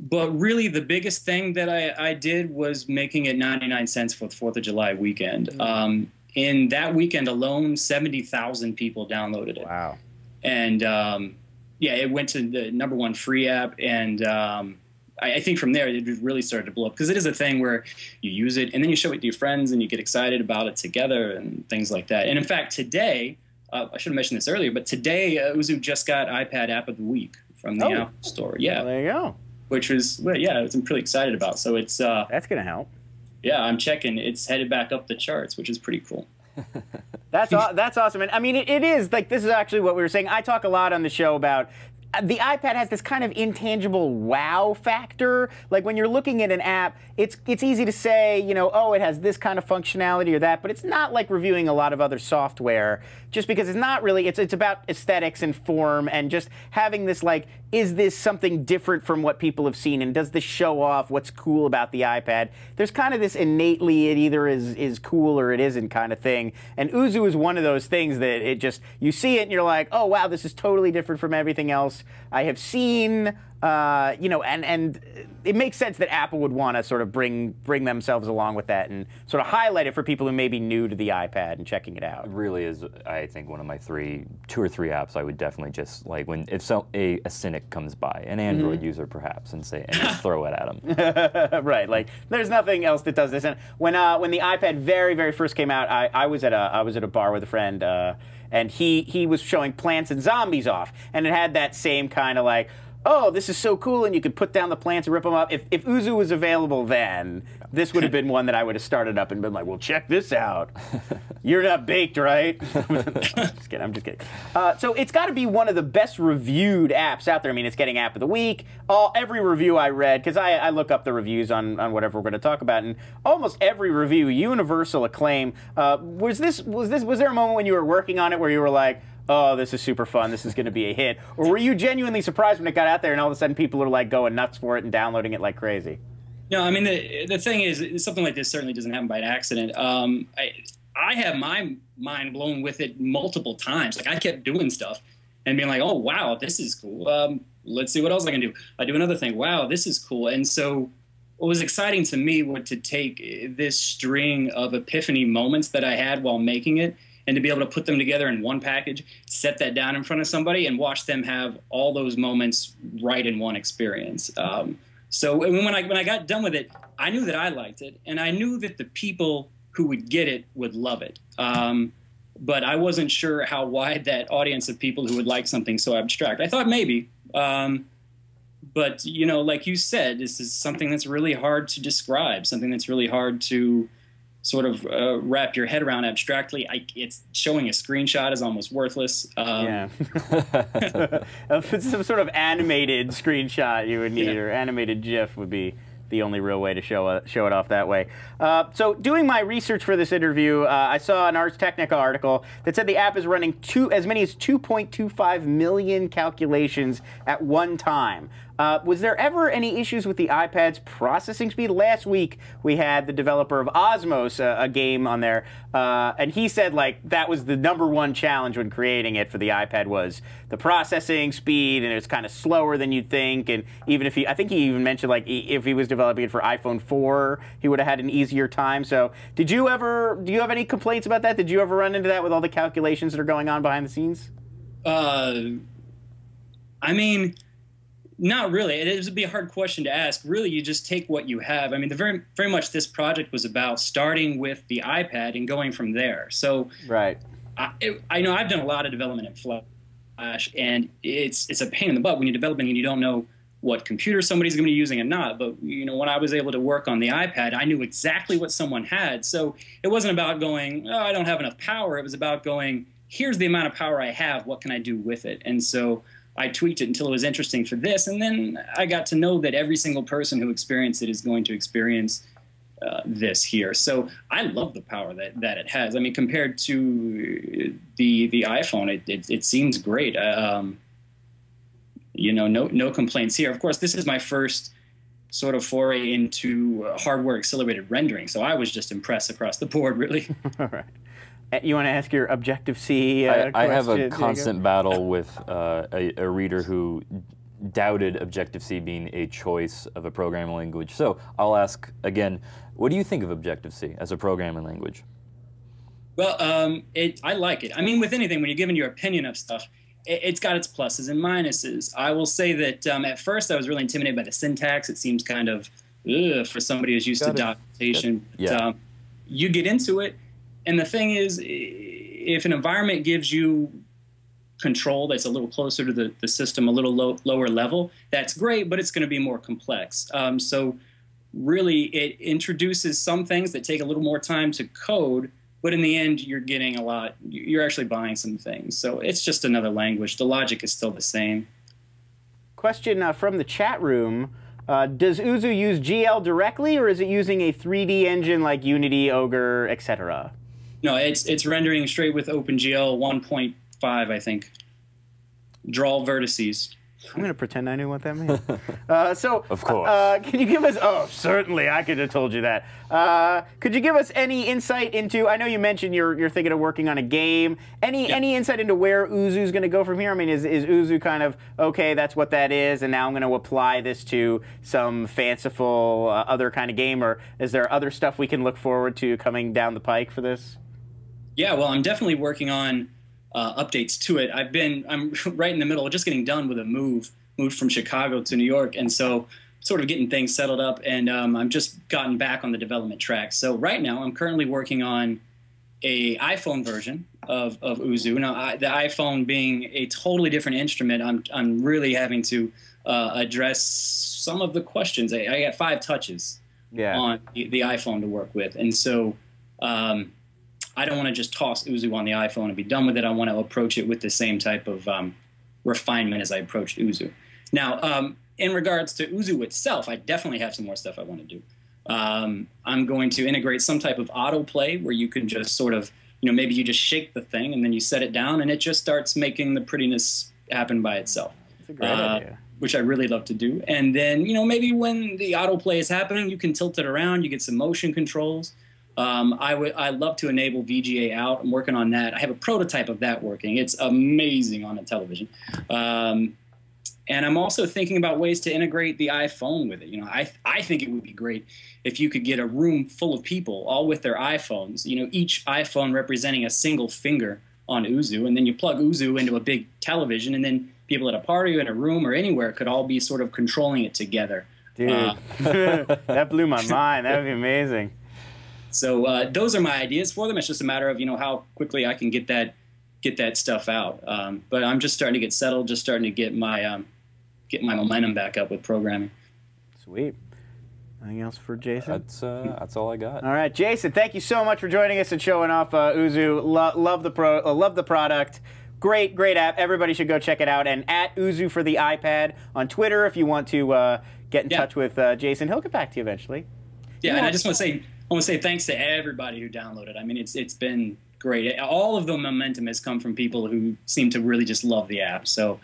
But really, the biggest thing that I, I did was making it ninety-nine cents for the fourth of July weekend. Mm-hmm. Um, in that weekend alone, seventy thousand people downloaded it. Wow. And, um, yeah, it went to the number one free app. And um, I, I think from there, it really started to blow up. Because it is a thing where you use it, and then you show it to your friends, and you get excited about it together and things like that. And, in fact, today, uh, I should have mentioned this earlier, but today, uh, Uzu just got iPad App of the Week from the oh. App Store. Yeah. Well, there you go. Which was, well, yeah, I'm pretty excited about. So it's uh, that's gonna help. Yeah, I'm checking. It's headed back up the charts, which is pretty cool. that's aw that's awesome. And I mean, it, it is like this is actually what we were saying. I talk a lot on the show about. The iPad has this kind of intangible wow factor. Like when you're looking at an app, it's it's easy to say, you know, oh, it has this kind of functionality or that, but it's not like reviewing a lot of other software just because it's not really, it's, it's about aesthetics and form and just having this like, is this something different from what people have seen and does this show off what's cool about the iPad? There's kind of this innately it either is, is cool or it isn't kind of thing. And Uzu is one of those things that it just, you see it and you're like, oh, wow, this is totally different from everything else I have seen, uh, you know, and, and it makes sense that Apple would want to sort of bring bring themselves along with that and sort of highlight it for people who may be new to the iPad and checking it out. It really is, I think, one of my three, two or three apps I would definitely just, like, when if so, a, a cynic comes by, an Android mm-hmm. user perhaps, and say, and just throw it at them. Right, like, there's nothing else that does this. And when uh, when the iPad very, very first came out, I, I, was, at a, I was at a bar with a friend, uh, and he, he was showing Plants and Zombies off, and it had that same kind of like, oh, this is so cool, and you could put down the plants and rip them up. If, if Uzu was available then, this would have been one that I would have started up and been like, well, check this out. You're not baked, right? No, I'm just kidding. I'm just kidding. Uh, so it's got to be one of the best reviewed apps out there. I mean, it's getting App of the Week. All, every review I read, because I, I look up the reviews on, on whatever we're going to talk about, and almost every review, universal acclaim. Uh, was this, was this, was there a moment when you were working on it where you were like, oh, this is super fun, this is going to be a hit? Or were you genuinely surprised when it got out there and all of a sudden people are like going nuts for it and downloading it like crazy? No, I mean, the, the thing is, something like this certainly doesn't happen by accident. Um, I, I have my mind blown with it multiple times. Like, I kept doing stuff and being like, oh, wow, this is cool. Um, let's see what else I can do. I do another thing. Wow, this is cool. And so what was exciting to me was to take this string of epiphany moments that I had while making it and to be able to put them together in one package, set that down in front of somebody, and watch them have all those moments right in one experience. Um, so when I, when I got done with it, I knew that I liked it, and I knew that the people who would get it would love it. Um, but I wasn't sure how wide that audience of people who would like something so abstract. I thought maybe. Um, but, you know, like you said, this is something that's really hard to describe, something that's really hard to sort of uh, wrap your head around abstractly. I, it's showing a screenshot is almost worthless. Um, yeah. Some sort of animated screenshot you would need, yeah. or animated GIF would be the only real way to show it, show it off that way. Uh, so doing my research for this interview, uh, I saw an Ars Technica article that said the app is running two, as many as two point two five million calculations at one time. Uh, was there ever any issues with the iPad's processing speed? Last week, we had the developer of Osmos, uh, a game on there, uh, and he said, like, that was the number one challenge when creating it for the iPad was the processing speed, and it was kind of slower than you'd think, and even if he, I think he even mentioned, like, if he was developing it for iPhone four, he would have had an easier time. So did you ever, do you have any complaints about that? Did you ever run into that with all the calculations that are going on behind the scenes? Uh, I mean... Not really. It would be a hard question to ask. Really, you just take what you have. I mean, the very, very much this project was about starting with the iPad and going from there. So right. I, it, I know I've done a lot of development in Flash, and it's, it's a pain in the butt when you're developing and you don't know what computer somebody's going to be using and not. But, you know, when I was able to work on the iPad, I knew exactly what someone had. So it wasn't about going, oh, I don't have enough power. It was about going, here's the amount of power I have. What can I do with it? And so I tweaked it until it was interesting for this, and then I got to know that every single person who experienced it is going to experience uh, this here. So I love the power that, that it has. I mean, compared to the the iPhone, it, it, it seems great. Um, you know, no, no complaints here. Of course, this is my first sort of foray into uh, hardware-accelerated rendering, so I was just impressed across the board, really. All right. You want to ask your Objective-C uh, question? I have a constant battle with uh, a, a reader who doubted Objective-C being a choice of a programming language. So I'll ask again, what do you think of Objective-C as a programming language? Well, um, it, I like it. I mean, with anything, when you're giving your opinion of stuff, it, it's got its pluses and minuses. I will say that um, at first I was really intimidated by the syntax. It seems kind of ugh, for somebody who's used got to it. documentation. But, yeah. um, you get into it. And the thing is, if an environment gives you control that's a little closer to the, the system, a little low, lower level, that's great, but it's going to be more complex. Um, so really, it introduces some things that take a little more time to code, but in the end, you're getting a lot. You're actually buying some things. So it's just another language. The logic is still the same. Question uh, from the chat room. Uh, does Uzu use G L directly, or is it using a three D engine like Unity, Ogre, et cetera? No, it's it's rendering straight with OpenGL one point five, I think. Draw vertices. I'm going to pretend I knew what that meant. uh, so, of course. Uh, can you give us, oh, certainly, I could have told you that. Uh, could you give us any insight into, I know you mentioned you're, you're thinking of working on a game. Any yeah. any insight into where Uzu's going to go from here? I mean, is, is Uzu kind of, okay, that's what that is, and now I'm going to apply this to some fanciful uh, other kind of game, or is there other stuff we can look forward to coming down the pike for this? Yeah, well, I'm definitely working on Uh, updates to it. I've been, I'm right in the middle of just getting done with a move, moved from Chicago to New York, and so sort of getting things settled up, and um, I'm just gotten back on the development track. So right now, I'm currently working on a iPhone version of, of Uzu. Now, I, the iPhone being a totally different instrument, I'm, I'm really having to uh, address some of the questions. I, I got five touches yeah. on the, the iPhone to work with, and so um, I don't want to just toss Uzu on the iPhone and be done with it. I want to approach it with the same type of um, refinement as I approached Uzu. Now, um, in regards to Uzu itself, I definitely have some more stuff I want to do. Um, I'm going to integrate some type of autoplay where you can just sort of, you know, maybe you just shake the thing and then you set it down and it just starts making the prettiness happen by itself. That's a great uh, idea. Which I really love to do. And then, you know, maybe when the autoplay is happening, you can tilt it around, you get some motion controls. Um, I would, I love to enable V G A out. I'm working on that. I have a prototype of that working. It's amazing on a television. Um, And I'm also thinking about ways to integrate the iPhone with it. You know, I I think it would be great if you could get a room full of people all with their iPhones, you know, each iPhone representing a single finger on Uzu, and then you plug Uzu into a big television, and then people at a party or in a room or anywhere could all be sort of controlling it together. Dude, uh, that blew my mind. That would be amazing. So uh, those are my ideas for them. It's just a matter of, you know, how quickly I can get that get that stuff out. Um, but I'm just starting to get settled, just starting to get my um, get my momentum back up with programming. Sweet. Anything else for Jason? That's uh, that's all I got. All right, Jason, thank you so much for joining us and showing off uh, Uzu. Lo love the pro uh, love the product. Great, great app. Everybody should go check it out. And at Uzu for the iPad on Twitter if you want to uh, get in yeah. touch with uh, Jason. He'll get back to you eventually. Yeah, yeah. And I just want to say, I want to say thanks to everybody who downloaded. I mean, it's it's been great. All of the momentum has come from people who seem to really just love the app. So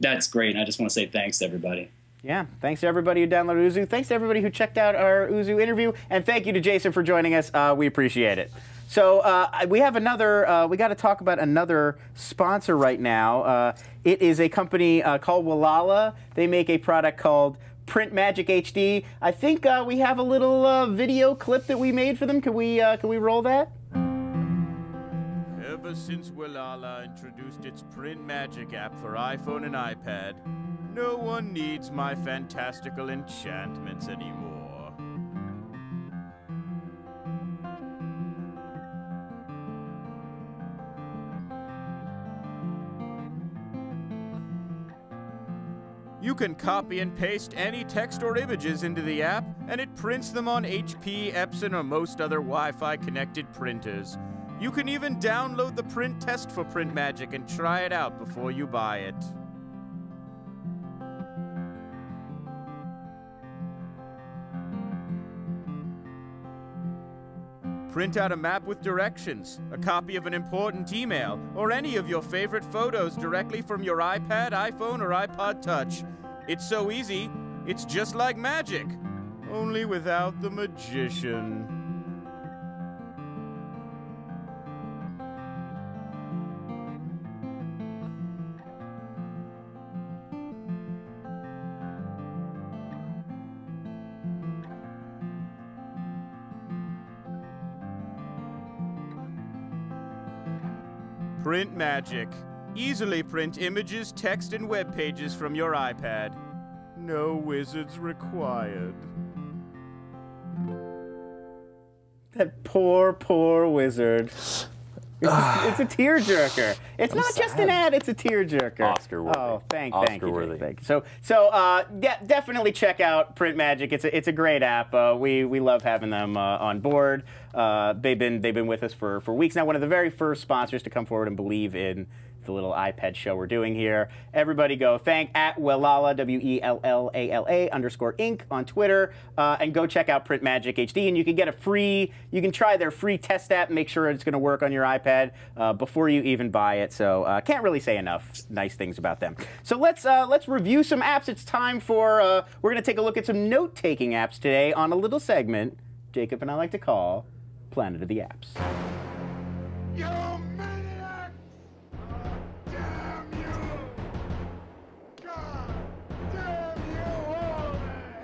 that's great. And I just want to say thanks to everybody. Yeah, thanks to everybody who downloaded Uzu. Thanks to everybody who checked out our Uzu interview. And thank you to Jason for joining us. Uh, we appreciate it. So uh, we have another, uh, we got to talk about another sponsor right now. Uh, it is a company uh, called Welalla. They make a product called Print Magic H D. I think uh, we have a little uh, video clip that we made for them. Can we, uh, can we roll that? Ever since Welalla introduced its Print Magic app for iPhone and iPad, no one needs my fantastical enchantments anymore. You can copy and paste any text or images into the app, and it prints them on H P, Epson, or most other Wi-Fi connected printers. You can even download the print test for Print Magic and try it out before you buy it. Print out a map with directions, a copy of an important email, or any of your favorite photos directly from your iPad, iPhone, or iPod Touch. It's so easy, it's just like magic, only without the magician. Print Magic. Easily print images, text, and web pages from your iPad. No wizards required. That poor, poor wizard. It's, it's a tearjerker. It's I'm not sad. just an ad, it's a tearjerker. Oscar-worthy. Oh, thank, thank you. Thank you. So, so uh, de definitely check out Print Magic. It's a, it's a great app. Uh, we, we love having them uh, on board. Uh, they've been they've been with us for for weeks now. One of the very first sponsors to come forward and believe in the little iPad show we're doing here. Everybody go thank at Welalla, W E L L A L A underscore Incorporated on Twitter, uh, and go check out Print Magic H D. And you can get a free, you can try their free test app, make sure it's going to work on your iPad uh, before you even buy it. So uh, can't really say enough nice things about them. So let's uh, let's review some apps. It's time for uh, we're going to take a look at some note taking apps today on a little segment Jacob and I like to call Planet of the Apps. You maniacs! Damn you! God damn you all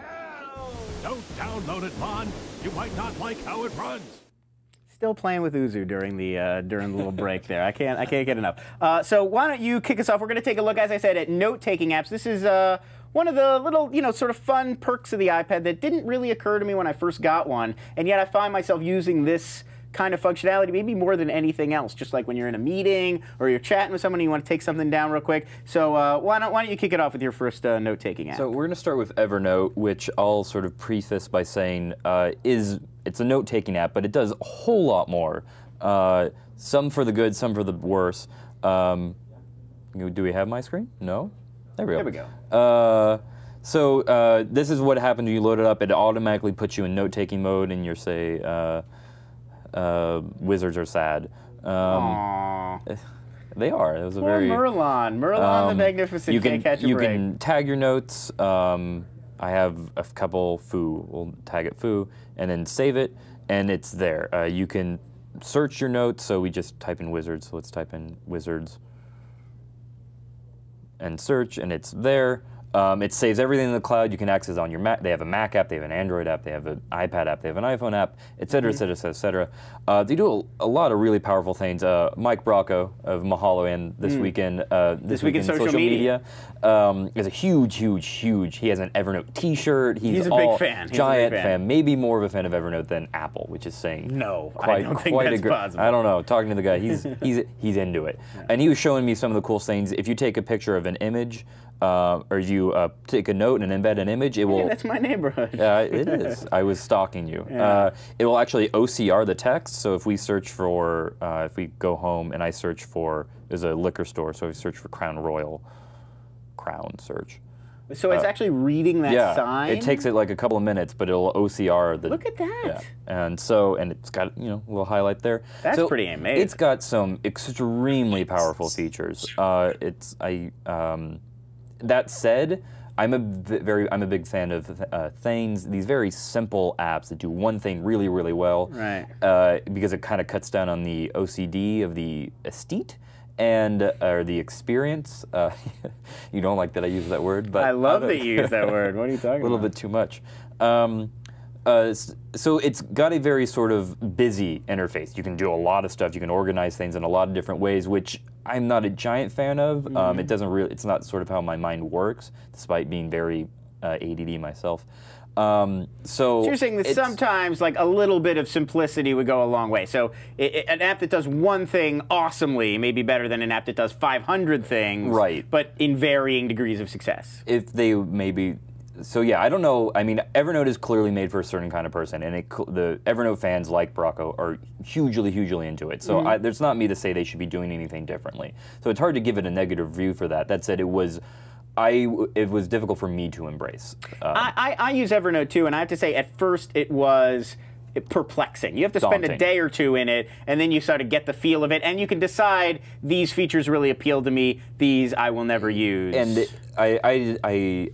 hell! Don't download it, Lon. You might not like how it runs. Still playing with Uzu during the uh, during the little break there. I can't I can't get enough. Uh, so why don't you kick us off? We're going to take a look, as I said, at note-taking apps. This is uh, one of the little, you know, sort of fun perks of the iPad that didn't really occur to me when I first got one, and yet I find myself using this kind of functionality maybe more than anything else, just like when you're in a meeting or you're chatting with someone and you want to take something down real quick. So uh, why don't, why don't you kick it off with your first uh, note-taking app? So we're going to start with Evernote, which I'll sort of preface by saying uh, is it's a note-taking app, but it does a whole lot more, uh, some for the good, some for the worse. Um, do we have my screen? No? There we go. There we go. Uh, so uh, this is what happens when you load it up. It automatically puts you in note-taking mode, and you're, say, uh, Uh, wizards are sad. Um, they are. It was a Poor very Merlon. Merlon um, the Magnificent. You can, can't catch a you break. can tag your notes. Um, I have a couple foo. We'll tag it foo, and then save it, and it's there. Uh, you can search your notes. So we just type in wizards. So let's type in wizards and search, and it's there. Um, it saves everything in the cloud. You can access on your Mac. They have a Mac app. They have an Android app. They have an iPad app. They have an iPhone app, et cetera, et cetera, et cetera. Uh, they do a, a lot of really powerful things. Uh, Mike Bracco of Mahalo and This mm. Weekend, uh, This, this Week in Social, social Media, media um, is a huge, huge, huge. He has an Evernote T-shirt. He's, He's a all big fan. He's giant a big fan. fan. Maybe more of a fan of Evernote than Apple, which is saying no. Quite, I don't quite think that's gr- possible. I don't know. Talking to the guy, he's he's he's into it, yeah. And he was showing me some of the cool things. If you take a picture of an image. Uh, or you uh, take a note and embed an image, it will... Hey, that's my neighborhood. Uh, it is. I was stalking you. Yeah. Uh, it will actually O C R the text, so if we search for, uh, if we go home and I search for, there's a liquor store, so if we search for Crown Royal, Crown search. So it's uh, actually reading that yeah, sign? Yeah, it takes it like a couple of minutes, but it'll O C R the... Look at that! Yeah. And so, and it's got, you know, a little highlight there. That's so pretty amazing. It's got some extremely powerful features. Uh, it's, I, um... That said, I'm a very I'm a big fan of uh, things, these very simple apps that do one thing really, really well, right? Uh, because it kind of cuts down on the O C D of the aesthete and uh, or the experience. Uh, you don't like that I use that word, but I love I that you use that word. What are you talking about? A little about? bit too much. Um, Uh, so it's got a very sort of busy interface. You can do a lot of stuff. You can organize things in a lot of different ways, which I'm not a giant fan of. Mm-hmm. Um, it doesn't really. It's not sort of how my mind works, despite being very uh, A D D myself. Um, so, so you're saying that sometimes, like, a little bit of simplicity would go a long way. So it, it, an app that does one thing awesomely may be better than an app that does five hundred things, right? But in varying degrees of success. If they maybe. So yeah, I don't know. I mean, Evernote is clearly made for a certain kind of person, and it, the Evernote fans like Bracco are hugely, hugely into it. So mm-hmm. I, there's not me to say they should be doing anything differently. So it's hard to give it a negative view for that. That said, it was, I it was difficult for me to embrace. Um, I, I I use Evernote too, and I have to say, at first it was. Perplexing. You have to spend Daunting. a day or two in it, and then you sort of get the feel of it, and you can decide these features really appeal to me, these I will never use. And it, I, I, I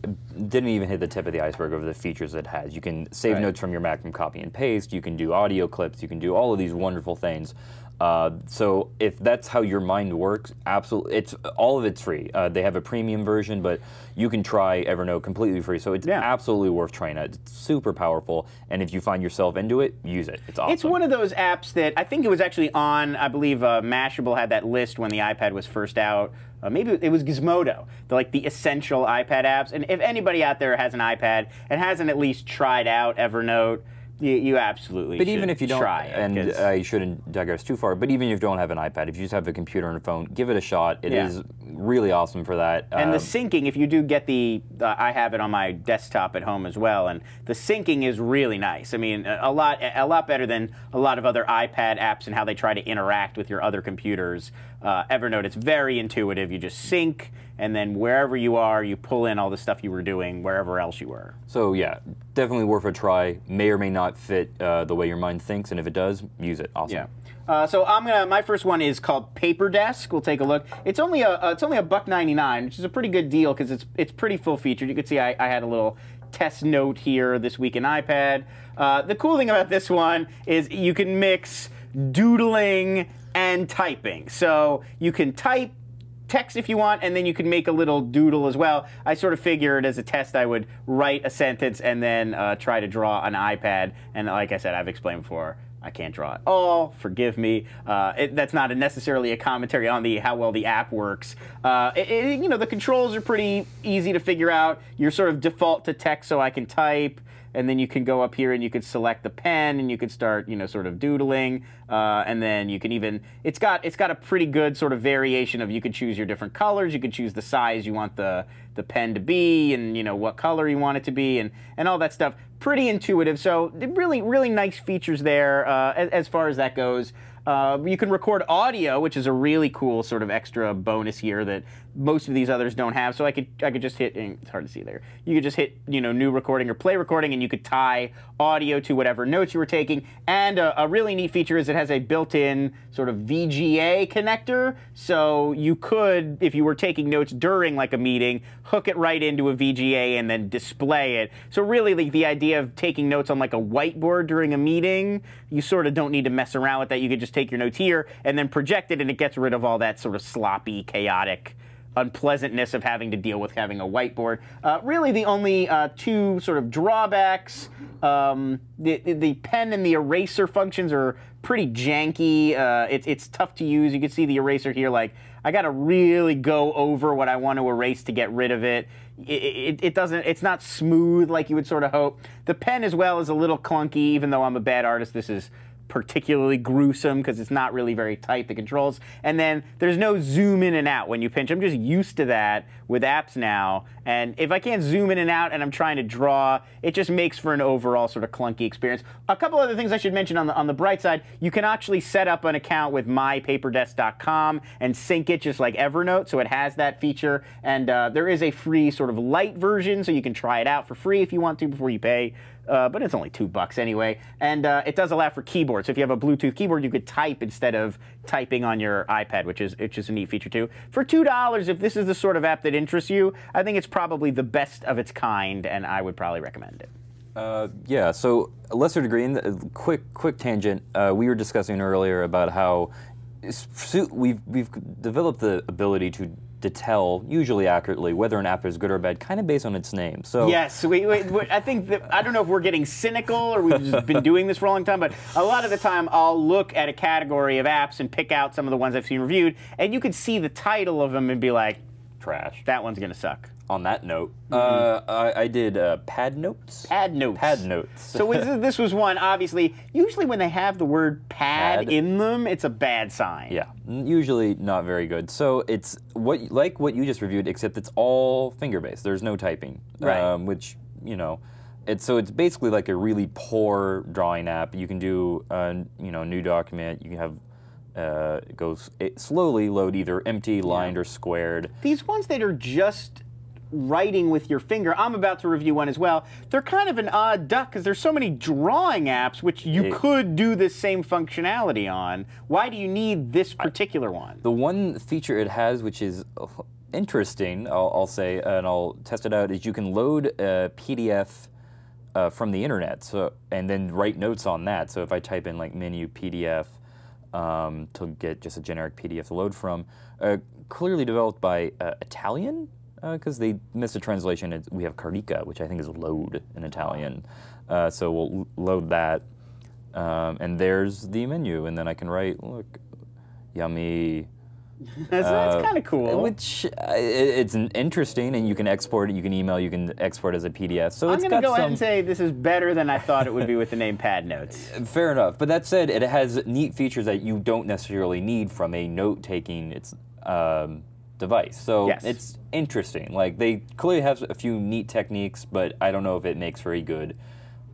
didn't even hit the tip of the iceberg of the features it has. You can save right. notes from your Mac from copy and paste, you can do audio clips, you can do all of these wonderful things. Uh, so if that's how your mind works, absolutely, it's all of it's free. Uh, they have a premium version, but you can try Evernote completely free. So it's yeah. absolutely worth trying out. It's super powerful, and if you find yourself into it, use it. It's awesome. It's one of those apps that I think it was actually on. I believe uh, Mashable had that list when the iPad was first out. Uh, maybe it was Gizmodo, the, like the essential iPad apps. And if anybody out there has an iPad and hasn't at least tried out Evernote. You, you absolutely but should even if you don't, try it. And I shouldn't digress too far, but even if you don't have an iPad, if you just have a computer and a phone, give it a shot. It yeah. is really awesome for that. And um, the syncing, if you do get the, uh, I have it on my desktop at home as well, and the syncing is really nice. I mean, a, a lot a lot better than a lot of other iPad apps and how they try to interact with your other computers. Uh, Evernote, it's very intuitive. You just sync, and then wherever you are, you pull in all the stuff you were doing, wherever else you were. So yeah, definitely worth a try. May or may not fit uh, the way your mind thinks, and if it does, use it. Awesome. Yeah. Uh, so I'm gonna. My first one is called Paper Desk. We'll take a look. It's only a. Uh, it's only a buck ninety nine, which is a pretty good deal because it's it's pretty full featured. You can see I, I had a little test note here. This Week in iPad. Uh, the cool thing about this one is you can mix doodling and typing. So you can type text if you want, and then you can make a little doodle as well. I sort of figured as a test I would write a sentence and then uh, try to draw an iPad. And like I said, I've explained before, I can't draw at all. Forgive me. Uh, it, that's not a necessarily a commentary on the how well the app works. Uh, it, it, you know, the controls are pretty easy to figure out. You're sort of default to text, so I can type. And then you can go up here and you could select the pen and you could start, you know, sort of doodling. Uh, and then you can even, it's got it's got a pretty good sort of variation of you could choose your different colors, you could choose the size you want the, the pen to be and, you know, what color you want it to be and, and all that stuff. Pretty intuitive. So really, really nice features there uh, as, as far as that goes. Uh, you can record audio, which is a really cool sort of extra bonus here that most of these others don't have. So I could I could just hit, it's hard to see there, you could just hit, you know, new recording or play recording, and you could tie audio to whatever notes you were taking. And a, a really neat feature is it has a built-in sort of V G A connector. So you could, if you were taking notes during like a meeting, hook it right into a V G A and then display it. So really the, the idea of taking notes on like a whiteboard during a meeting, you sort of don't need to mess around with that. You could just take your notes here and then project it, and it gets rid of all that sort of sloppy, chaotic unpleasantness of having to deal with having a whiteboard. Uh, really, the only uh, two sort of drawbacks, um, the, the pen and the eraser functions are pretty janky. Uh, it, it's tough to use. You can see the eraser here, like, I got to really go over what I want to erase to get rid of it. It, it, it doesn't, it's not smooth like you would sort of hope. The pen as well is a little clunky. Even though I'm a bad artist, this is particularly gruesome because it's not really very tight, the controls. And then there's no zoom in and out when you pinch. I'm just used to that with apps now. And if I can't zoom in and out and I'm trying to draw, it just makes for an overall sort of clunky experience. A couple other things I should mention on the, on the bright side, you can actually set up an account with my paper desk dot com and sync it just like Evernote, so it has that feature. And uh, there is a free sort of light version, so you can try it out for free if you want to before you pay. Uh, but it's only two bucks anyway, and uh, it does allow for keyboards. So if you have a Bluetooth keyboard, you could type instead of typing on your iPad, which is which is a neat feature too. For two dollars, if this is the sort of app that interests you, I think it's probably the best of its kind, and I would probably recommend it. Uh, yeah. So a lesser degree, in the, quick quick tangent. Uh, we were discussing earlier about how we've we've developed the ability to. to tell, usually accurately, whether an app is good or bad, kind of based on its name. So yes, we, we, we, I think that, I don't know if we're getting cynical or we've just been doing this for a long time, but a lot of the time I'll look at a category of apps and pick out some of the ones I've seen reviewed, and you can see the title of them and be like, trash. That one's going to suck. On that note, mm-hmm. uh, I, I did uh, Pad Notes. Pad Notes. Pad Notes. So this was one, obviously, usually when they have the word pad, pad in them, it's a bad sign. Yeah, usually not very good. So it's what like what you just reviewed, except it's all finger-based. There's no typing, right. um, which, you know, it's, so it's basically like a really poor drawing app. You can do a you know, new document, you can have Uh, it goes it slowly load either empty, lined, yeah. or squared. These ones that are just writing with your finger, I'm about to review one as well, they're kind of an odd duck because there's so many drawing apps which you it, could do this same functionality on. Why do you need this particular I, one? The one feature it has which is interesting, I'll, I'll say, and I'll test it out, is you can load a P D F uh, from the internet so and then write notes on that. So if I type in like menu P D F, Um, to get just a generic P D F to load from, uh, clearly developed by uh, Italian, because uh, they missed a translation. It's, we have Carica, which I think is load in Italian. Uh, so we'll load that, um, and there's the menu, and then I can write, look, yummy. That's, uh, that's kind of cool. Which uh, it, it's interesting, and you can export it. You can email. You can export as a P D F. So I'm going to go some... ahead and say this is better than I thought it would be with the name Pad Notes. Fair enough. But that said, it has neat features that you don't necessarily need from a note-taking it's um, device. So yes. It's interesting. Like they clearly have a few neat techniques, but I don't know if it makes very good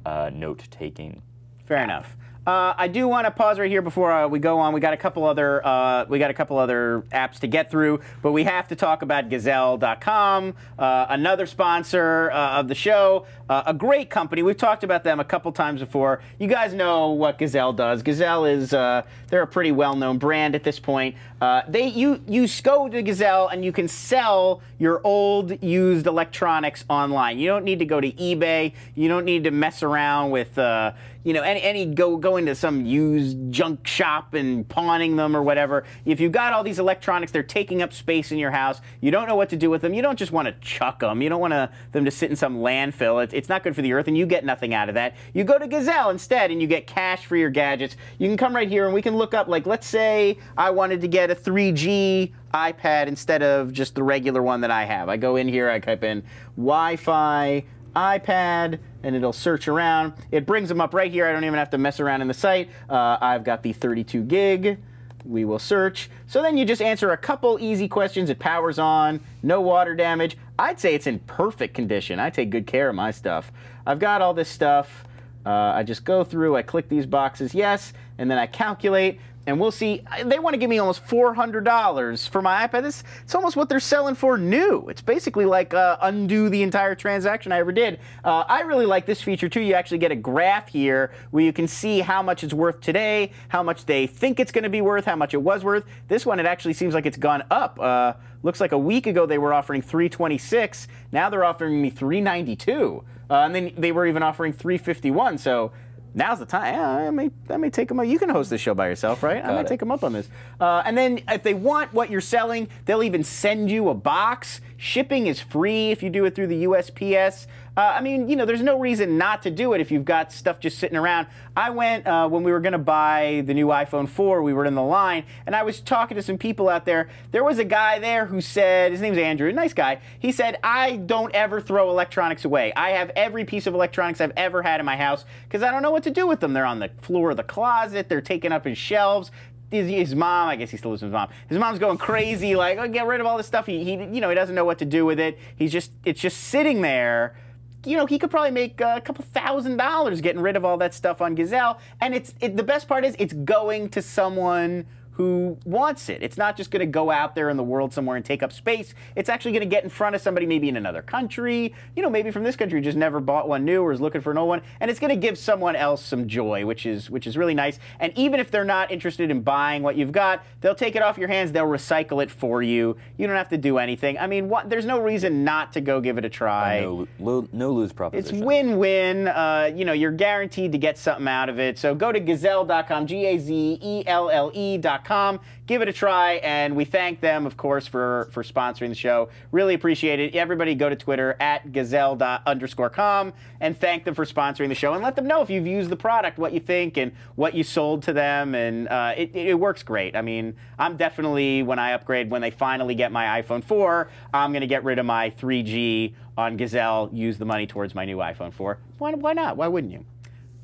uh, note-taking. Fair enough. Uh, I do want to pause right here before uh, we go on. We got a couple other uh, we got a couple other apps to get through, but we have to talk about Gazelle dot com, uh, another sponsor uh, of the show, uh, a great company. We've talked about them a couple times before. You guys know what Gazelle does. Gazelle is uh, they're a pretty well-known brand at this point. Uh, they you you go to Gazelle and you can sell your old used electronics online. You don't need to go to eBay. You don't need to mess around with uh, you know any any go go. into some used junk shop and pawning them or whatever. If you've got all these electronics, they're taking up space in your house. You don't know what to do with them. You don't just want to chuck them. You don't want to, them to sit in some landfill. It, it's not good for the earth, and you get nothing out of that. You go to Gazelle instead, and you get cash for your gadgets. You can come right here, and we can look up, like, let's say I wanted to get a three G iPad instead of just the regular one that I have. I go in here, I type in Wi-Fi iPad, and it'll search around. It brings them up right here. I don't even have to mess around in the site. Uh, I've got the thirty-two gig. We will search. So then you just answer a couple easy questions. It powers on. No water damage. I'd say it's in perfect condition. I take good care of my stuff. I've got all this stuff. Uh, I just go through. I click these boxes. Yes. And then I calculate. And we'll see. They want to give me almost four hundred dollars for my iPad. This, it's almost what they're selling for new. It's basically like uh, undo the entire transaction I ever did. Uh, I really like this feature, too. You actually get a graph here where you can see how much it's worth today, how much they think it's going to be worth, how much it was worth. This one, it actually seems like it's gone up. Uh, looks like a week ago they were offering three twenty-six. Now they're offering me three ninety-two. Uh, and then they were even offering three fifty-one. So now's the time. I may, I may take them up. You can host this show by yourself, right? Got I may it. take them up on this. Uh, and then if they want what you're selling, they'll even send you a box. Shipping is free if you do it through the U S P S. Uh, I mean, you know, there's no reason not to do it if you've got stuff just sitting around. I went, uh, when we were going to buy the new iPhone four, we were in the line, and I was talking to some people out there. There was a guy there who said, his name's Andrew, nice guy. He said, I don't ever throw electronics away. I have every piece of electronics I've ever had in my house because I don't know what to do with them. They're on the floor of the closet. They're taken up in shelves. His mom, I guess he still lives with his mom. His mom's going crazy, like, oh, get rid of all this stuff. He, he, you know, he doesn't know what to do with it. He's just, it's just sitting there. You know, he could probably make a couple thousand dollars getting rid of all that stuff on Gazelle. And it's it, the best part is it's going to someone who wants it. It's not just going to go out there in the world somewhere and take up space. It's actually going to get in front of somebody maybe in another country, you know, maybe from this country who just never bought one new or is looking for an old one. And it's going to give someone else some joy, which is which is really nice. And even if they're not interested in buying what you've got, they'll take it off your hands. They'll recycle it for you. You don't have to do anything. I mean, what, there's no reason not to go give it a try. No, no, no lose proposition. It's win-win. Uh, you know, you're guaranteed to get something out of it. So go to gazelle dot com, G A Z E L L E dot com. Give it a try, and we thank them, of course, for, for sponsoring the show. Really appreciate it. Everybody go to Twitter, at gazelle dot underscore com, and thank them for sponsoring the show. And let them know if you've used the product, what you think, and what you sold to them. And uh, it, it works great. I mean, I'm definitely, when I upgrade, when they finally get my iPhone four, I'm going to get rid of my three G on Gazelle, use the money towards my new iPhone four. Why, why not? Why wouldn't you?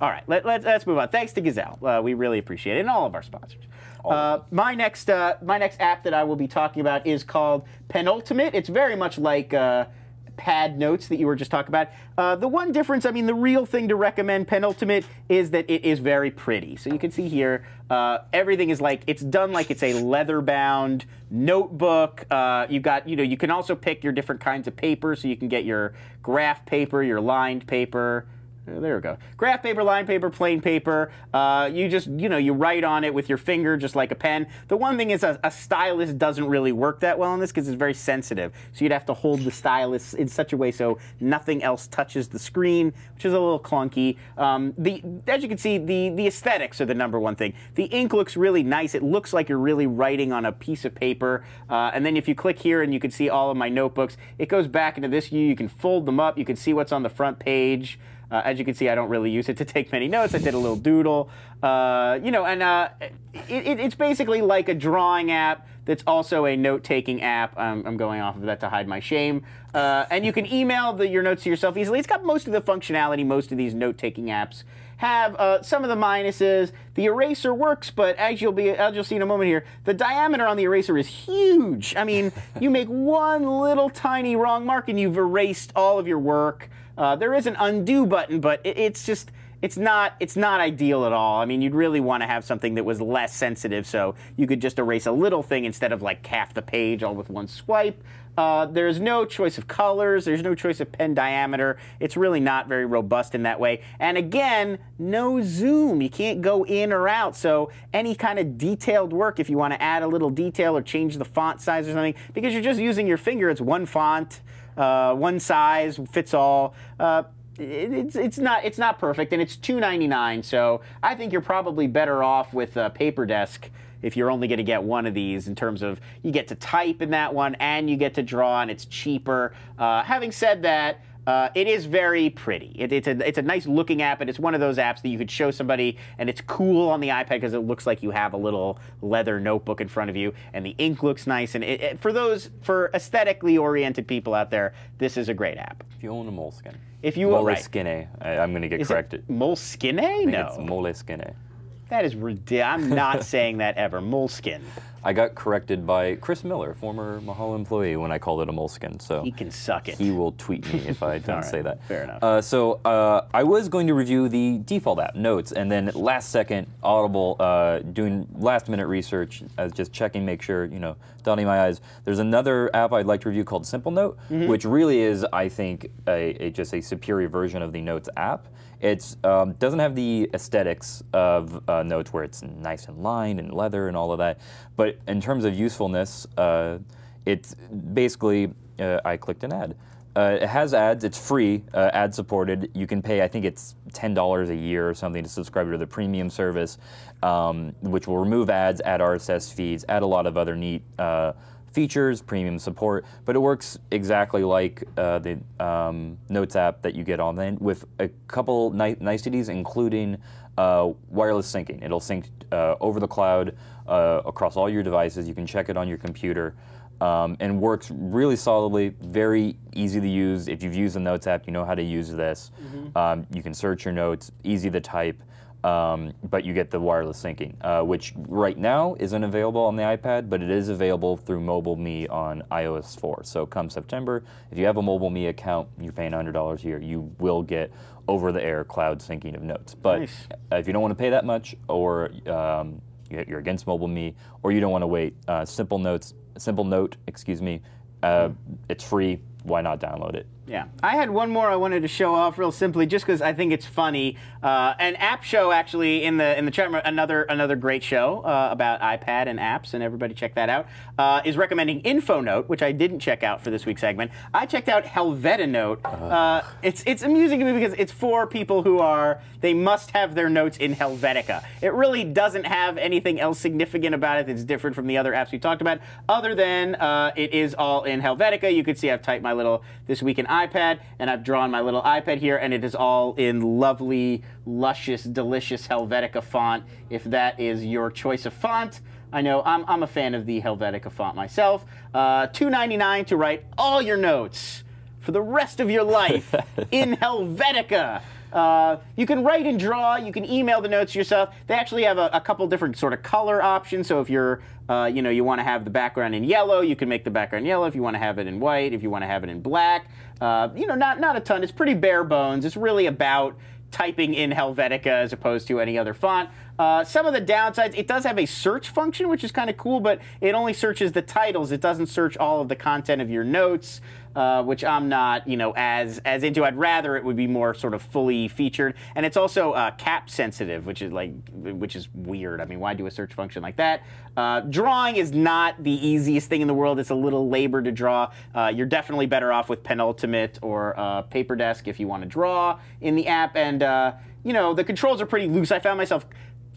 All right, let, let's, let's move on. Thanks to Gazelle. Uh, we really appreciate it, and all of our sponsors. Uh, my next uh, my next app that I will be talking about is called Penultimate. It's very much like uh, Pad Notes that you were just talking about. Uh, the one difference, I mean, the real thing to recommend Penultimate is that it is very pretty. So you can see here, uh, everything is like, it's done like it's a leather-bound notebook. Uh, you got, you know, you can also pick your different kinds of paper, so you can get your graph paper, your lined paper. There we go. Graph paper, lined paper, plain paper. Uh, you just, you know, you write on it with your finger just like a pen. The one thing is a, a stylus doesn't really work that well on this because it's very sensitive. So you'd have to hold the stylus in such a way so nothing else touches the screen, which is a little clunky. Um, the, as you can see, the, the aesthetics are the number one thing. The ink looks really nice. It looks like you're really writing on a piece of paper. Uh, and then if you click here and you can see all of my notebooks, it goes back into this view. You can fold them up. You can see what's on the front page. Uh, as you can see, I don't really use it to take many notes. I did a little doodle, uh, you know, and uh, it, it, it's basically like a drawing app that's also a note-taking app. Um, I'm going off of that to hide my shame. Uh, and you can email the, your notes to yourself easily. It's got most of the functionality most of these note-taking apps have. Uh, some of the minuses, the eraser works, but as you'll be, as you'll see in a moment here, the diameter on the eraser is huge. I mean, you make one little tiny wrong mark and you've erased all of your work. Uh, there is an undo button, but it, it's just, it's not, it's not ideal at all. I mean, you'd really want to have something that was less sensitive, so you could just erase a little thing instead of like half the page all with one swipe. Uh, there's no choice of colors. There's no choice of pen diameter. It's really not very robust in that way. And again, no zoom. You can't go in or out. So any kind of detailed work, if you want to add a little detail or change the font size or something, because you're just using your finger, it's one font. Uh, one size fits all. Uh, it, it's it's not it's not perfect, and it's two ninety-nine. So I think you're probably better off with uh, Paper Desk if you're only going to get one of these. In terms of you get to type in that one, and you get to draw, and it's cheaper. Uh, having said that. Uh, it is very pretty. It, it's, a, it's a nice looking app, and it's one of those apps that you could show somebody, and it's cool on the iPad because it looks like you have a little leather notebook in front of you, and the ink looks nice. And it, it, for those, for aesthetically oriented people out there, this is a great app. If you own a Moleskine. If you own, Moleskine. Right. I'm going to get is corrected. Moleskine? I think no. It's Moleskine. That is ridiculous. I'm not saying that ever. Moleskine. I got corrected by Chris Miller, former Mahalo employee, when I called it a Moleskine. So he can suck it. He will tweet me if I don't right, say that. Fair enough. Uh, so uh, I was going to review the default app, Notes, and then last second, Audible, uh, doing last minute research, uh, just checking, make sure, you know, dotting my I's. There's another app I'd like to review called Simple Note, mm-hmm. which really is, I think, a, a, just a superior version of the Notes app. It um, doesn't have the aesthetics of uh, Notes where it's nice and lined and leather and all of that. But in terms of usefulness, uh, it's basically uh, I clicked an ad. Uh, it has ads. It's free, uh, ad-supported. You can pay, I think it's ten dollars a year or something to subscribe to the premium service, um, which will remove ads, add R S S feeds, add a lot of other neat uh, features, premium support. But it works exactly like uh, the um, Notes app that you get on then, with a couple ni niceties, including uh, wireless syncing. It'll sync uh, over the cloud uh, across all your devices. You can check it on your computer. Um, and works really solidly, very easy to use. If you've used the Notes app, you know how to use this. Mm-hmm. um, you can search your notes, easy to type, um, but you get the wireless syncing, uh, which right now isn't available on the iPad, but it is available through MobileMe on i O S four. So come September, if you have a MobileMe account, you're paying one hundred dollars a year, you will get over-the-air cloud syncing of notes. But nice. If you don't want to pay that much, or um, you're against MobileMe, or you don't want to wait, uh, Simple Notes, Simple Note, excuse me, uh, it's free. Why not download it? Yeah. I had one more I wanted to show off real simply, just because I think it's funny. Uh, an app show, actually, in the in the chat room, another another great show uh, about iPad and apps, and everybody check that out, uh, is recommending InfoNote, which I didn't check out for this week's segment. I checked out Helvetanote. Uh, uh, it's it's amusing to me because it's for people who are, they must have their notes in Helvetica. It really doesn't have anything else significant about it that's different from the other apps we talked about, other than uh, it is all in Helvetica. You can see I've typed my little This Week in iPad, and I've drawn my little iPad here, and it is all in lovely, luscious, delicious Helvetica font, if that is your choice of font. I know I'm, I'm a fan of the Helvetica font myself. Uh, two ninety-nine to write all your notes for the rest of your life in Helvetica. Uh, you can write and draw, you can email the notes yourself. They actually have a, a couple different sort of color options, so if you're, uh, you know, you want to have the background in yellow, you can make the background yellow. If you want to have it in white, if you want to have it in black, uh, you know, not, not a ton. It's pretty bare bones. It's really about typing in Helvetica as opposed to any other font. Uh, some of the downsides, it does have a search function, which is kind of cool, but it only searches the titles. It doesn't search all of the content of your notes, uh, which I'm not, you know, as as into. I'd rather it would be more sort of fully featured, and it's also uh, cap sensitive, which is like, which is weird. I mean, why do a search function like that? Uh, drawing is not the easiest thing in the world. It's a little labor to draw. Uh, you're definitely better off with Penultimate or uh, Paper Desk if you want to draw in the app, and uh, you know, the controls are pretty loose. I found myself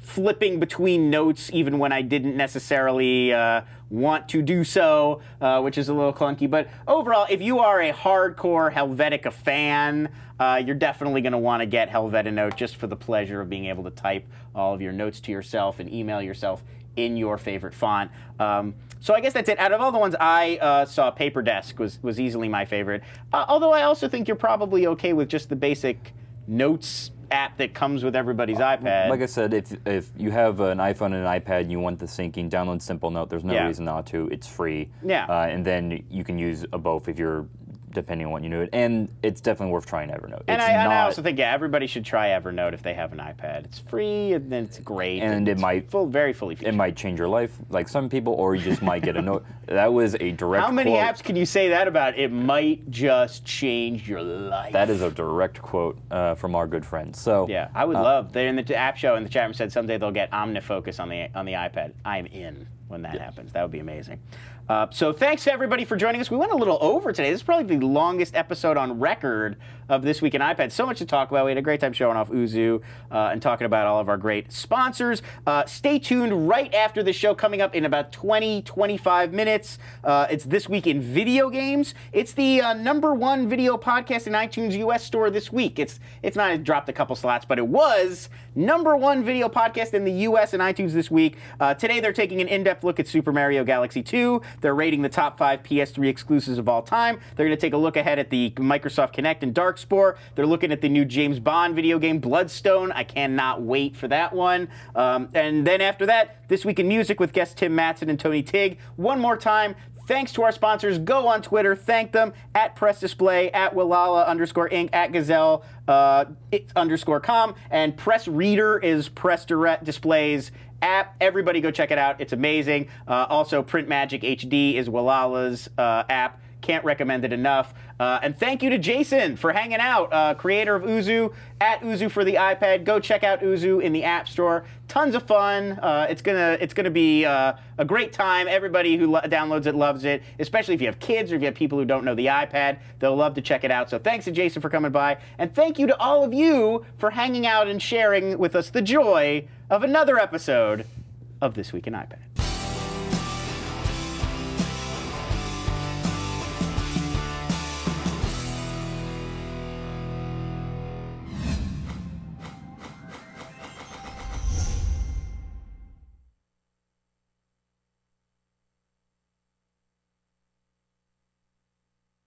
flipping between notes even when I didn't necessarily uh, want to do so, uh, which is a little clunky. But overall, if you are a hardcore Helvetica fan, uh, you're definitely going to want to get Helvetanote just for the pleasure of being able to type all of your notes to yourself and email yourself in your favorite font. Um, so I guess that's it. Out of all the ones I uh, saw, Paper Desk was, was easily my favorite. Uh, although I also think you're probably okay with just the basic notes app that comes with everybody's iPad. Like I said, if if you have an iPhone and an iPad and you want the syncing, download Simple Note. There's no yeah. reason not to. It's free. Yeah. Uh, and then you can use a both if you're, depending on what you do. And it's definitely worth trying Evernote. And, it's I, and not, I also think, yeah, everybody should try Evernote if they have an iPad. It's free, and then it's great. And, and it might full, very fully featured. It might change your life, like some people, or you just might get a note. That was a direct How many quote. apps can you say that about? It might just change your life. That is a direct quote uh, from our good friend. So yeah, I would uh, love. They in the app show in the chat room said someday they'll get OmniFocus on the on the iPad. I'm in. When that yes. happens. That would be amazing. Uh, so thanks to everybody for joining us. We went a little over today. This is probably the longest episode on record of This Week in iPad. So much to talk about. We had a great time showing off Uzu uh, and talking about all of our great sponsors. Uh, stay tuned right after this show, coming up in about twenty, twenty-five minutes. Uh, it's This Week in Video Games. It's the uh, number one video podcast in iTunes U S store this week. It's, it's not, it dropped a couple slots, but it was number one video podcast in the U S and iTunes this week. Uh, today they're taking an in-depth look at Super Mario Galaxy two. They're rating the top five P S three exclusives of all time. They're going to take a look ahead at the Microsoft Kinect and Darkspore. They're looking at the new James Bond video game, Bloodstone. I cannot wait for that one. Um, and then after that, This Week in Music with guests Tim Matson and Tony Tigg. One more time, thanks to our sponsors. Go on Twitter, thank them, at Press Display, at Welalla underscore Incorporated, at Gazelle uh, it underscore com, and PressReader is Press Direct Display's app. Everybody go check it out. It's amazing. Uh, also, Print Magic H D is Welalla's uh, app. Can't recommend it enough. Uh, and thank you to Jason for hanging out, uh, creator of Uzu, at Uzu for the iPad. Go check out Uzu in the App Store. Tons of fun. Uh, it's gonna it's gonna be uh, a great time. Everybody who downloads it loves it, especially if you have kids or if you have people who don't know the iPad. They'll love to check it out. So thanks to Jason for coming by, and thank you to all of you for hanging out and sharing with us the joy of another episode of This Week in iPad.